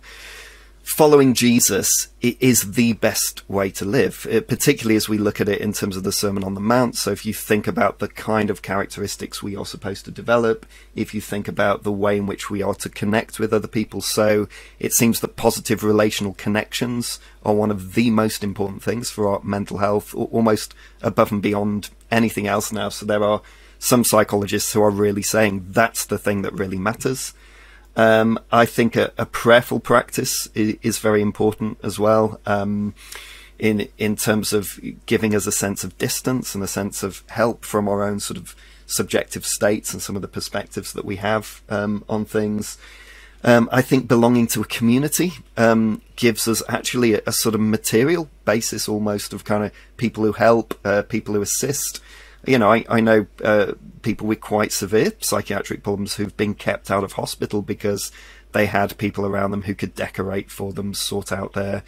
following Jesus is the best way to live, particularly as we look at it in terms of the Sermon on the Mount. So if you think about the kind of characteristics we are supposed to develop, if you think about the way in which we are to connect with other people, so it seems that positive relational connections are one of the most important things for our mental health, almost above and beyond anything else now. So there are some psychologists who are really saying that's the thing that really matters. Um, I think a, a prayerful practice is, is very important as well, um, in in terms of giving us a sense of distance and a sense of help from our own sort of subjective states and some of the perspectives that we have um, on things. Um, I think belonging to a community um, gives us actually a, a sort of material basis almost of kind of people who help, uh, people who assist. You know, I, I know uh, people with quite severe psychiatric problems who've been kept out of hospital because they had people around them who could decorate for them, sort out their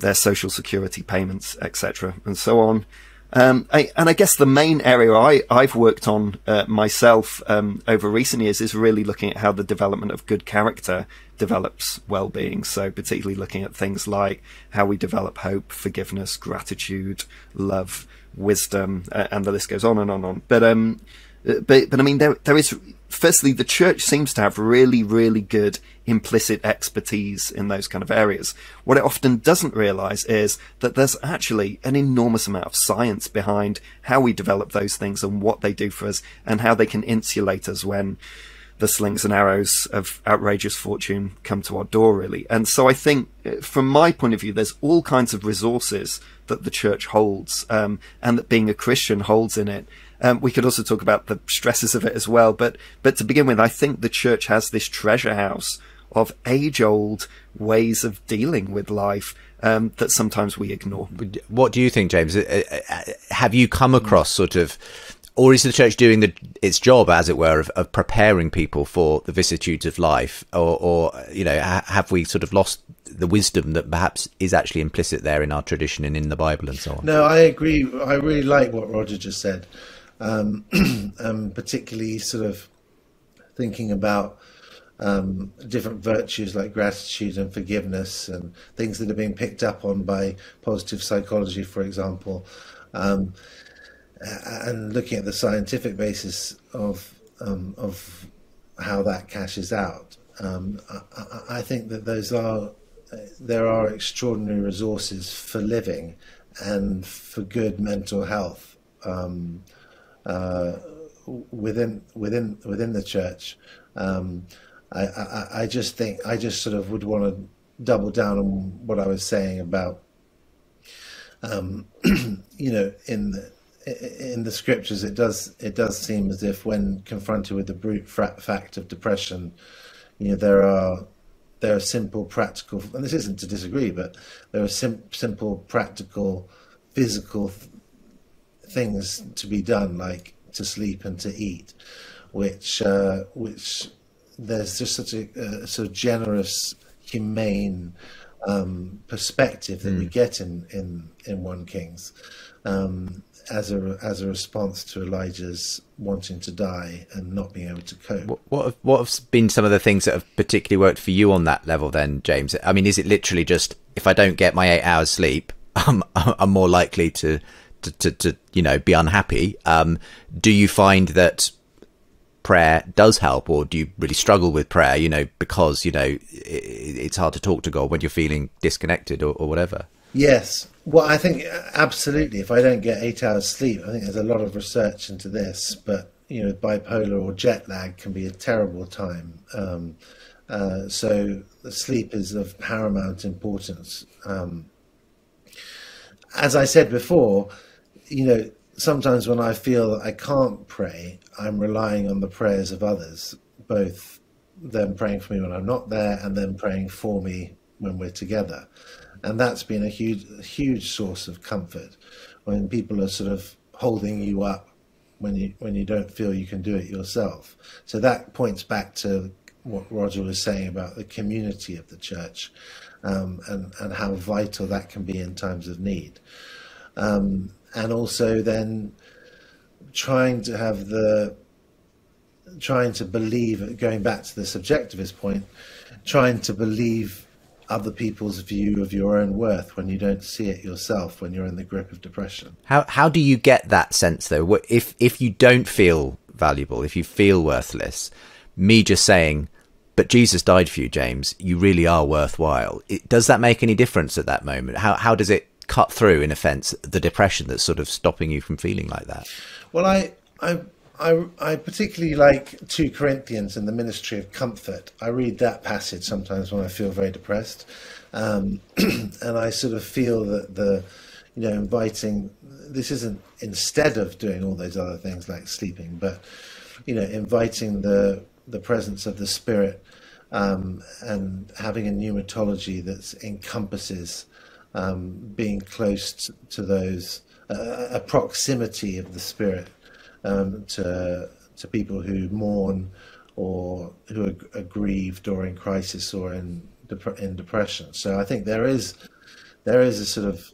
their social security payments, et cetera, and so on. Um, I, and I guess the main area I, I've worked on uh, myself um, over recent years is really looking at how the development of good character develops well-being. So particularly looking at things like how we develop hope, forgiveness, gratitude, love, wisdom, uh, and the list goes on and on and on. But um, But, but I mean, there, there is, firstly, the church seems to have really, really good implicit expertise in those kind of areas. What it often doesn't realize is that there's actually an enormous amount of science behind how we develop those things and what they do for us and how they can insulate us when the slings and arrows of outrageous fortune come to our door, really. And so I think, from my point of view, there's all kinds of resources that the church holds, um, and that being a Christian holds in it. Um, we could also talk about the stresses of it as well. But, but to begin with, I think the church has this treasure house of age-old ways of dealing with life um, that sometimes we ignore. What do you think, James? Have you come across sort of, or is the church doing the, its job, as it were, of, of preparing people for the vicissitudes of life? Or, or, you know, have we sort of lost the wisdom that perhaps is actually implicit there in our tradition and in the Bible and so on? No, I agree. I really like what Roger just said, um, um, particularly sort of thinking about um different virtues like gratitude and forgiveness and things that have been picked up on by positive psychology, for example, um and looking at the scientific basis of um of how that cashes out. um i, I think that those are there are extraordinary resources for living and for good mental health um uh within within within the church. um I, I, I just think I just sort of would want to double down on what I was saying about, um, you know, in the, in the scriptures, it does it does seem as if when confronted with the brute fact of depression, you know, there are there are simple practical, and this isn't to disagree, but there are sim simple practical physical things to be done, like to sleep and to eat, which uh, which. There's just such a uh, sort of generous, humane um, perspective that mm. we get in, in in one Kings um, as a as a response to Elijah's wanting to die and not being able to cope. What what have, what have been some of the things that have particularly worked for you on that level, then, James? I mean, is it literally just if I don't get my eight hours sleep, I'm I'm more likely to to to, to you know, be unhappy? Um, do you find that prayer does help, or do you really struggle with prayer, you know, because, you know, it's hard to talk to God when you're feeling disconnected or, or whatever? Yes, well, I think absolutely, if I don't get eight hours sleep, I think there's a lot of research into this, but, you know, bipolar or jet lag can be a terrible time. Um, uh, so the sleep is of paramount importance. Um, as I said before, you know, sometimes when I feel that I can't pray, I'm relying on the prayers of others, both them praying for me when I'm not there and them praying for me when we're together. And that's been a huge, huge source of comfort, when people are sort of holding you up when you, when you don't feel you can do it yourself. So that points back to what Roger was saying about the community of the church, um, and, and how vital that can be in times of need. Um, and also then trying to have the trying to believe, going back to the subjectivist point, trying to believe other people's view of your own worth when you don't see it yourself, when you're in the grip of depression. How, how do you get that sense, though, if if you don't feel valuable, if you feel worthless? Me just saying, but Jesus died for you, James, you really are worthwhile, it, does that make any difference at that moment? How how does it cut through, in a sense, the depression that's sort of stopping you from feeling like that? Well, I, I, I, I particularly like two Corinthians and the Ministry of Comfort. I read that passage sometimes when I feel very depressed, um, and I sort of feel that the, you know, inviting, this isn't instead of doing all those other things like sleeping, but, you know, inviting the, the presence of the Spirit, um, and having a pneumatology that encompasses Um, being close to those, uh, a proximity of the Spirit um, to to people who mourn or who are, are grieved or in crisis or in dep in depression. So I think there is there is a sort of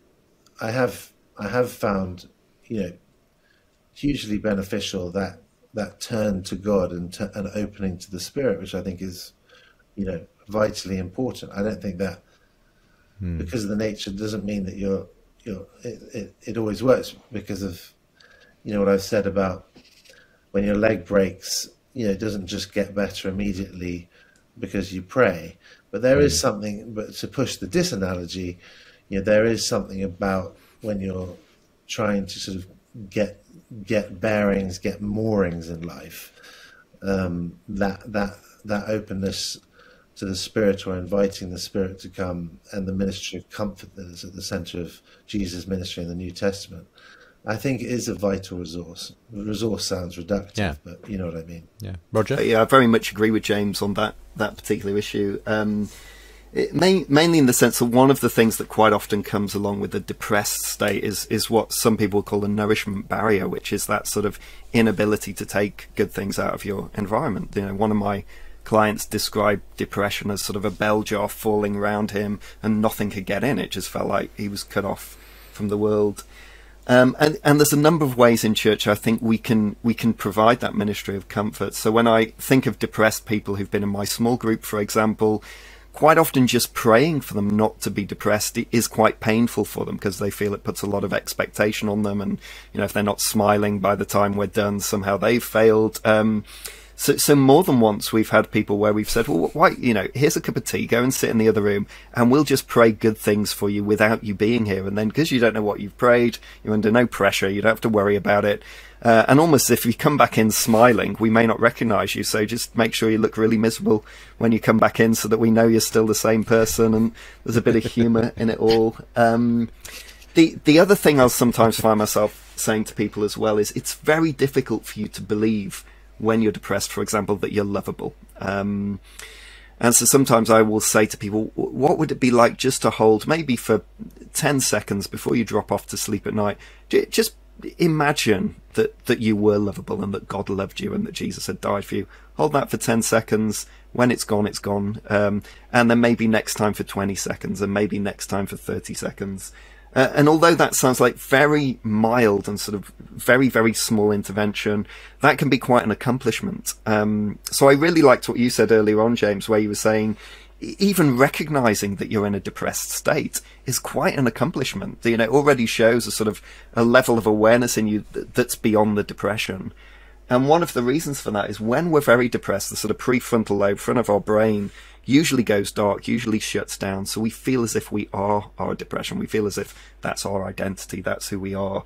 I have I have found, you know, hugely beneficial that that turn to God and t an opening to the Spirit, which I think is, you know, vitally important. I don't think that, because of the nature, doesn't mean that you're, you're it, it, it always works, because of, you know, what I've said about when your leg breaks, you know, it doesn't just get better immediately because you pray. But there mm. is something, but to push the disanalogy, you know, there is something about when you're trying to sort of get get bearings, get moorings in life, um, that that that openness to the Spirit, or inviting the Spirit to come, and the ministry of comfort that is at the center of Jesus' ministry in the New Testament, I think it is a vital resource. Resource sounds reductive, yeah. but you know what I mean. Yeah, Roger? Yeah, I very much agree with James on that, that particular issue. Um, it may, mainly in the sense that one of the things that quite often comes along with the depressed state is, is what some people call the nourishment barrier, which is that sort of inability to take good things out of your environment. You know, one of my clients described depression as sort of a bell jar falling round him and nothing could get in. It just felt like he was cut off from the world. Um, and, and there's a number of ways in church I think we can we can provide that ministry of comfort. So when I think of depressed people who've been in my small group, for example, quite often just praying for them not to be depressed is quite painful for them because they feel it puts a lot of expectation on them. And, you know, if they're not smiling by the time we're done, somehow they've failed. Um, so, so more than once we've had people where we've said, well, why, you know, here's a cup of tea, go and sit in the other room and we'll just pray good things for you without you being here. And then because you don't know what you've prayed, you're under no pressure, you don't have to worry about it. Uh, and almost if you come back in smiling, we may not recognize you. So just make sure you look really miserable when you come back in so that we know you're still the same person and there's a bit of humor in it all. Um, the, the other thing I'll sometimes find myself saying to people as well is it's very difficult for you to believe when you're depressed, for example, that you're lovable. Um, and so sometimes I will say to people, what would it be like just to hold maybe for ten seconds before you drop off to sleep at night? Just imagine that, that you were lovable and that God loved you and that Jesus had died for you. Hold that for ten seconds. When it's gone, it's gone. Um, and then maybe next time for twenty seconds and maybe next time for thirty seconds. Uh, and although that sounds like very mild and sort of very, very small intervention, that can be quite an accomplishment. Um, so I really liked what you said earlier on, James, where you were saying even recognizing that you're in a depressed state is quite an accomplishment. You know, it already shows a sort of a level of awareness in you that's beyond the depression. And one of the reasons for that is when we're very depressed, the sort of prefrontal lobe, front of our brain, usually goes dark, usually shuts down. So we feel as if we are our depression. We feel as if that's our identity. That's who we are.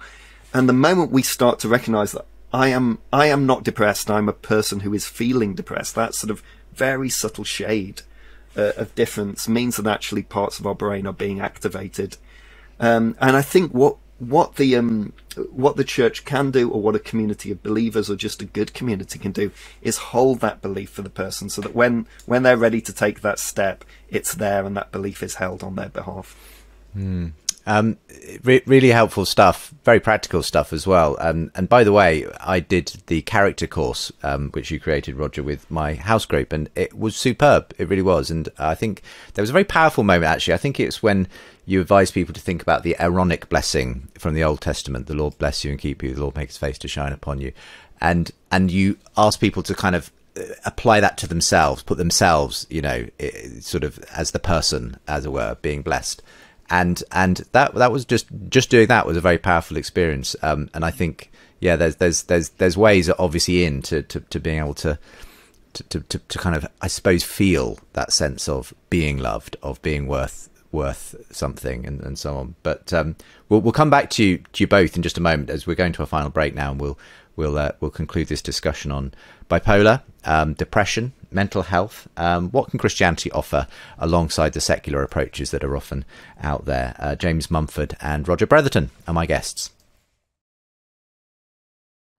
And the moment we start to recognize that I am, I am not depressed. I'm a person who is feeling depressed. That sort of very subtle shade uh, of difference means that actually parts of our brain are being activated. Um, and I think what, what the um what the church can do, or what a community of believers or just a good community can do, is hold that belief for the person so that when when they're ready to take that step, it's there and that belief is held on their behalf. Mm. um re really helpful stuff, very practical stuff as well. Um and by the way, I did the character course um which you created, Roger, with my house group, and it was superb. It really was. And I think there was a very powerful moment, actually. I think it's when you advise people to think about the Aaronic blessing from the Old Testament. The Lord bless you and keep you. The Lord make his face to shine upon you. And, and you ask people to kind of apply that to themselves, put themselves, you know, sort of as the person, as it were, being blessed. And, and that, that was just, just doing that was a very powerful experience. Um, and I think, yeah, there's, there's, there's, there's ways obviously in to, to, to being able to, to, to, to kind of, I suppose, feel that sense of being loved, of being worth worth something, and, and so on. But um we'll, we'll come back to you, to you both in just a moment, as we're going to our final break now, and we'll we'll uh, we'll conclude this discussion on bipolar, um depression, mental health. Um what can Christianity offer alongside the secular approaches that are often out there? uh, James Mumford and Roger Bretherton are my guests.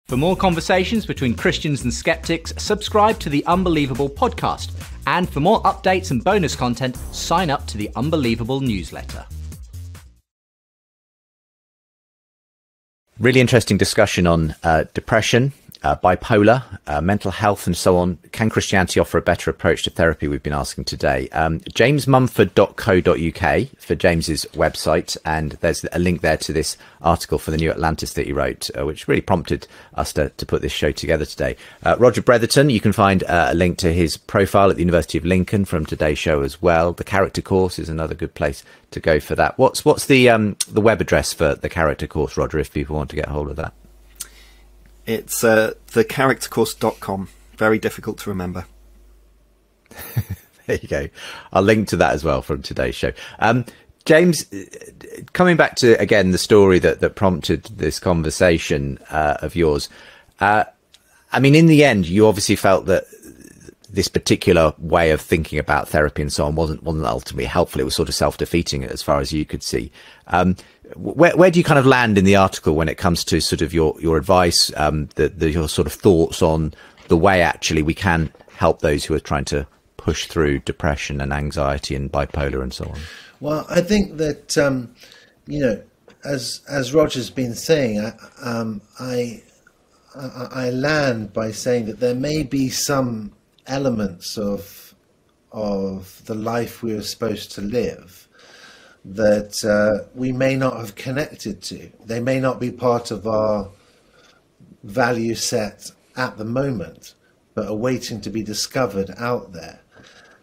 For more conversations between Christians and skeptics, subscribe to The Unbelievable podcast. And for more updates and bonus content, sign up to The Unbelievable newsletter. Really interesting discussion on uh, depression, uh, bipolar, uh, mental health, and so on. Can Christianity offer a better approach to therapy? We've been asking today. Um, James Mumford dot co dot U K for James's website, and there's a link there to this article for The New Atlantis that he wrote, uh, which really prompted us to, to put this show together today. Uh, Roger Bretherton, you can find uh, a link to his profile at the University of Lincoln from today's show as well. The Character Course is another good place to go for that. What's what's the um, the web address for The Character Course, Roger, if people want to get hold of that? It's uh, the character course dot com. Very difficult to remember. There you go. I'll link to that as well from today's show. Um, James, coming back to, again, the story that, that prompted this conversation uh, of yours. Uh, I mean, in the end, you obviously felt that this particular way of thinking about therapy and so on wasn't, wasn't ultimately helpful. It was sort of self-defeating as far as you could see. Um, where, where do you kind of land in the article when it comes to sort of your, your advice, um, the, the, your sort of thoughts on the way actually we can help those who are trying to push through depression and anxiety and bipolar and so on? Well, I think that, um, you know, as, as Roger's been saying, I, um, I, I, I land by saying that there may be some elements of of the life we are supposed to live that uh, we may not have connected to. They may not be part of our value set at the moment, but are waiting to be discovered out there.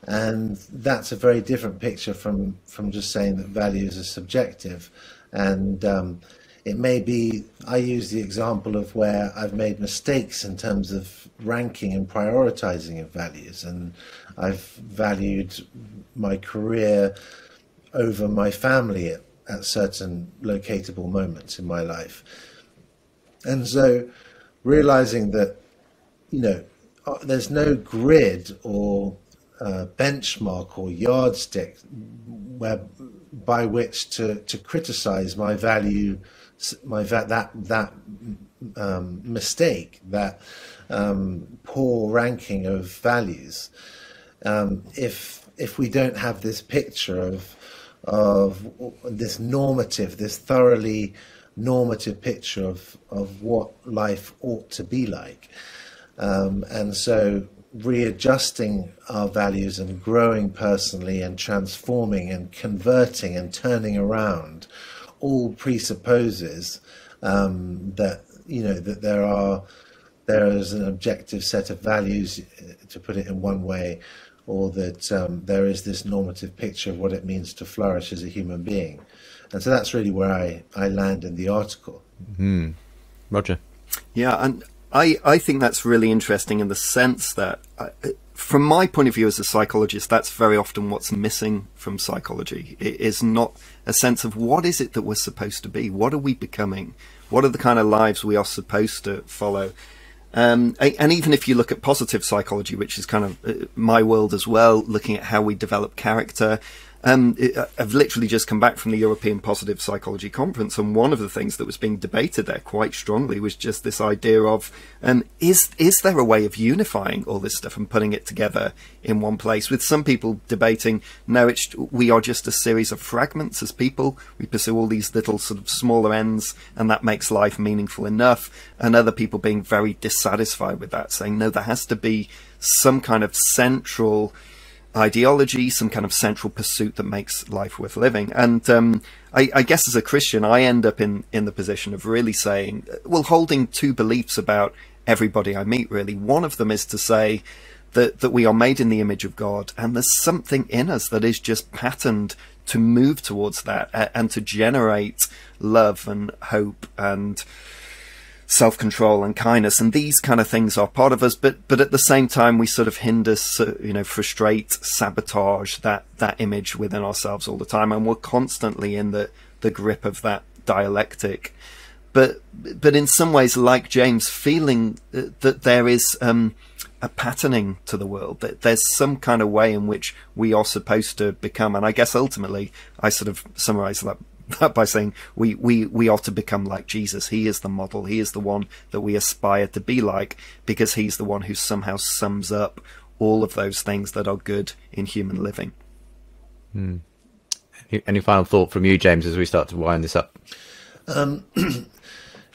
And that's a very different picture from from just saying that values are subjective. And um, it may be, I use the example of where I've made mistakes in terms of ranking and prioritizing of values, and I've valued my career over my family at, at certain locatable moments in my life. And so realizing that, you know, there's no grid or uh, benchmark or yardstick where by which to to criticize my value, my that that, that um, mistake, that um, poor ranking of values, um, if if we don't have this picture of of this normative, this thoroughly normative picture of of what life ought to be like, um, and so readjusting our values and growing personally and transforming and converting and turning around all presupposes um, that, you know, that there are there is an objective set of values, to put it in one way, or that um, there is this normative picture of what it means to flourish as a human being. And so that's really where I, I land in the article. Mm-hmm. Roger. Yeah, and I, I think that's really interesting in the sense that I, from my point of view as a psychologist, that's very often what's missing from psychology. It is not a sense of what is it that we're supposed to be? What are we becoming? What are the kind of lives we are supposed to follow? Um, and even if you look at positive psychology, which is kind of my world as well, looking at how we develop character. Um, it, I've literally just come back from the European Positive Psychology Conference, and one of the things that was being debated there quite strongly was just this idea of um, is is there a way of unifying all this stuff and putting it together in one place? With some people debating, no, it's, we are just a series of fragments as people. We pursue all these little sort of smaller ends, and that makes life meaningful enough. And other people being very dissatisfied with that, saying, no, there has to be some kind of central ideology, some kind of central pursuit that makes life worth living. And um, I, I guess as a Christian, I end up in, in the position of really saying, well, holding two beliefs about everybody I meet, really. One of them is to say that, that we are made in the image of God, and there's something in us that is just patterned to move towards that uh, and to generate love and hope and self-control and kindness, and these kind of things are part of us, but but at the same time we sort of hinder, you know, frustrate, sabotage that that image within ourselves all the time, and we're constantly in the the grip of that dialectic. But but in some ways, like James, feeling that there is um a patterning to the world, that there's some kind of way in which we are supposed to become. And I guess ultimately I sort of summarize that by saying we, we, we are to become like Jesus. He is the model. He is the one that we aspire to be like, because he's the one who somehow sums up all of those things that are good in human living. Mm. Any, any final thought from you, James, as we start to wind this up? Um,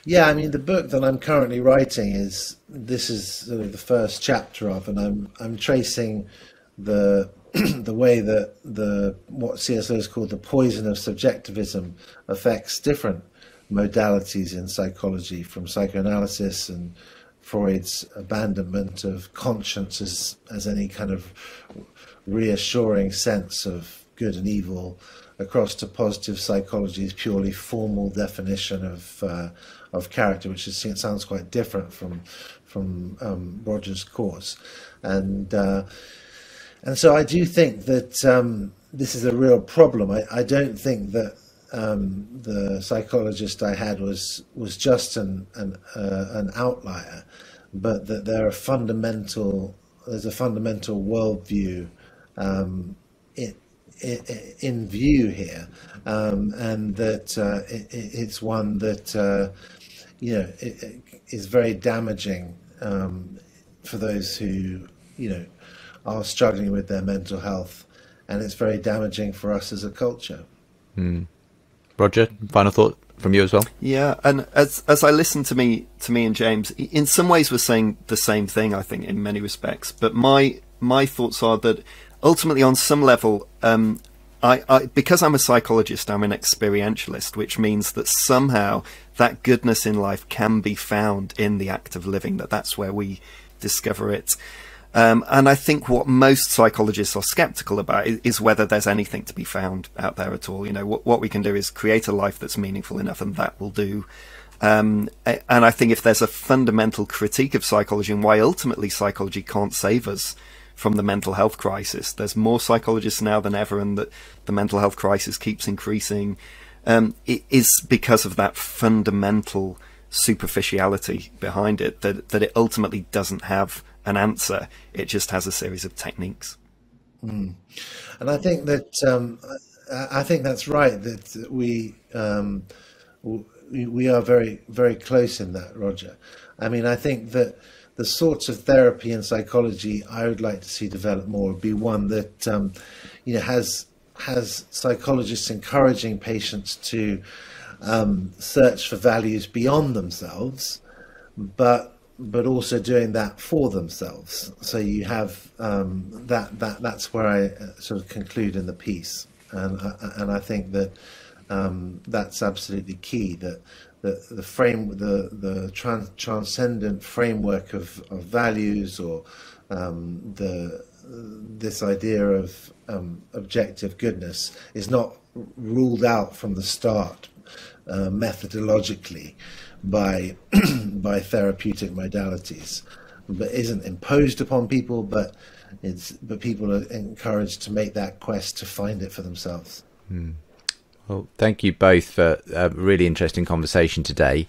yeah, I mean, the book that I'm currently writing is, this is sort of the first chapter of, and I'm, I'm tracing the the way that the what C S Lewis called the poison of subjectivism affects different modalities in psychology, from psychoanalysis and Freud's abandonment of conscience as, as any kind of reassuring sense of good and evil across to positive psychology's purely formal definition of uh, of character, which is, it sounds quite different from from um, Roger's course, and uh, and so I do think that um, this is a real problem. I, I don't think that um, the psychologist I had was was just an an, uh, an outlier, but that there are fundamental there's a fundamental worldview um, in, in view here, um, and that uh, it, it's one that uh, you know it, it is very damaging um, for those who you know are struggling with their mental health, and it's very damaging for us as a culture. Mm. Roger, final thought from you as well? Yeah, and as as I listened to me to me and James, in some ways we're saying the same thing, I think, in many respects. But my my thoughts are that ultimately, on some level, um, I, I because I'm a psychologist, I'm an experientialist, which means that somehow that goodness in life can be found in the act of living. That that's where we discover it. Um, and I think what most psychologists are skeptical about is, is whether there's anything to be found out there at all. You know, what, what we can do is create a life that's meaningful enough, and that will do. Um, and I think if there's a fundamental critique of psychology and why ultimately psychology can't save us from the mental health crisis, there's more psychologists now than ever, and that the mental health crisis keeps increasing. Um, it is because of that fundamental superficiality behind it, that, that it ultimately doesn't have an answer. It just has a series of techniques. Mm. And I think that um, I think that's right, that we um, we are very, very close in that, Roger. I mean, I think that the sorts of therapy and psychology I would like to see develop more would be one that um, you know has has psychologists encouraging patients to um, search for values beyond themselves, but but also doing that for themselves. So you have um, that, that, that's where I sort of conclude in the piece. And, and I think that um, that's absolutely key, that, that the frame, the, the trans transcendent framework of, of values, or um, the, this idea of um, objective goodness is not ruled out from the start uh, methodologically by by therapeutic modalities, but isn't imposed upon people, but it's but people are encouraged to make that quest to find it for themselves. Mm. Well, thank you both for a really interesting conversation today.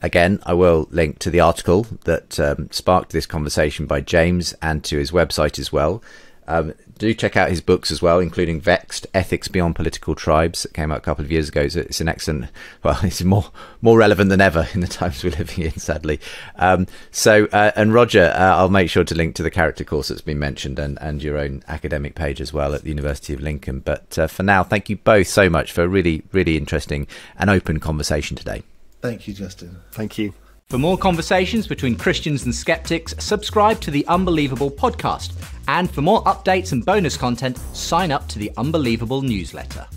Again, I will link to the article that um, sparked this conversation by James, and to his website as well. Um, do check out his books as well, including Vexed: Ethics Beyond Political Tribes, that came out a couple of years ago. It's, it's an excellent, well, it's more more relevant than ever in the times we're living in, sadly. Um, so, uh, and Roger, uh, I'll make sure to link to the character course that's been mentioned, and, and your own academic page as well at the University of Lincoln. But uh, for now, thank you both so much for a really, really interesting and open conversation today. Thank you, Justin. Thank you. For more conversations between Christians and skeptics, subscribe to The Unbelievable podcast. And for more updates and bonus content, sign up to The Unbelievable newsletter.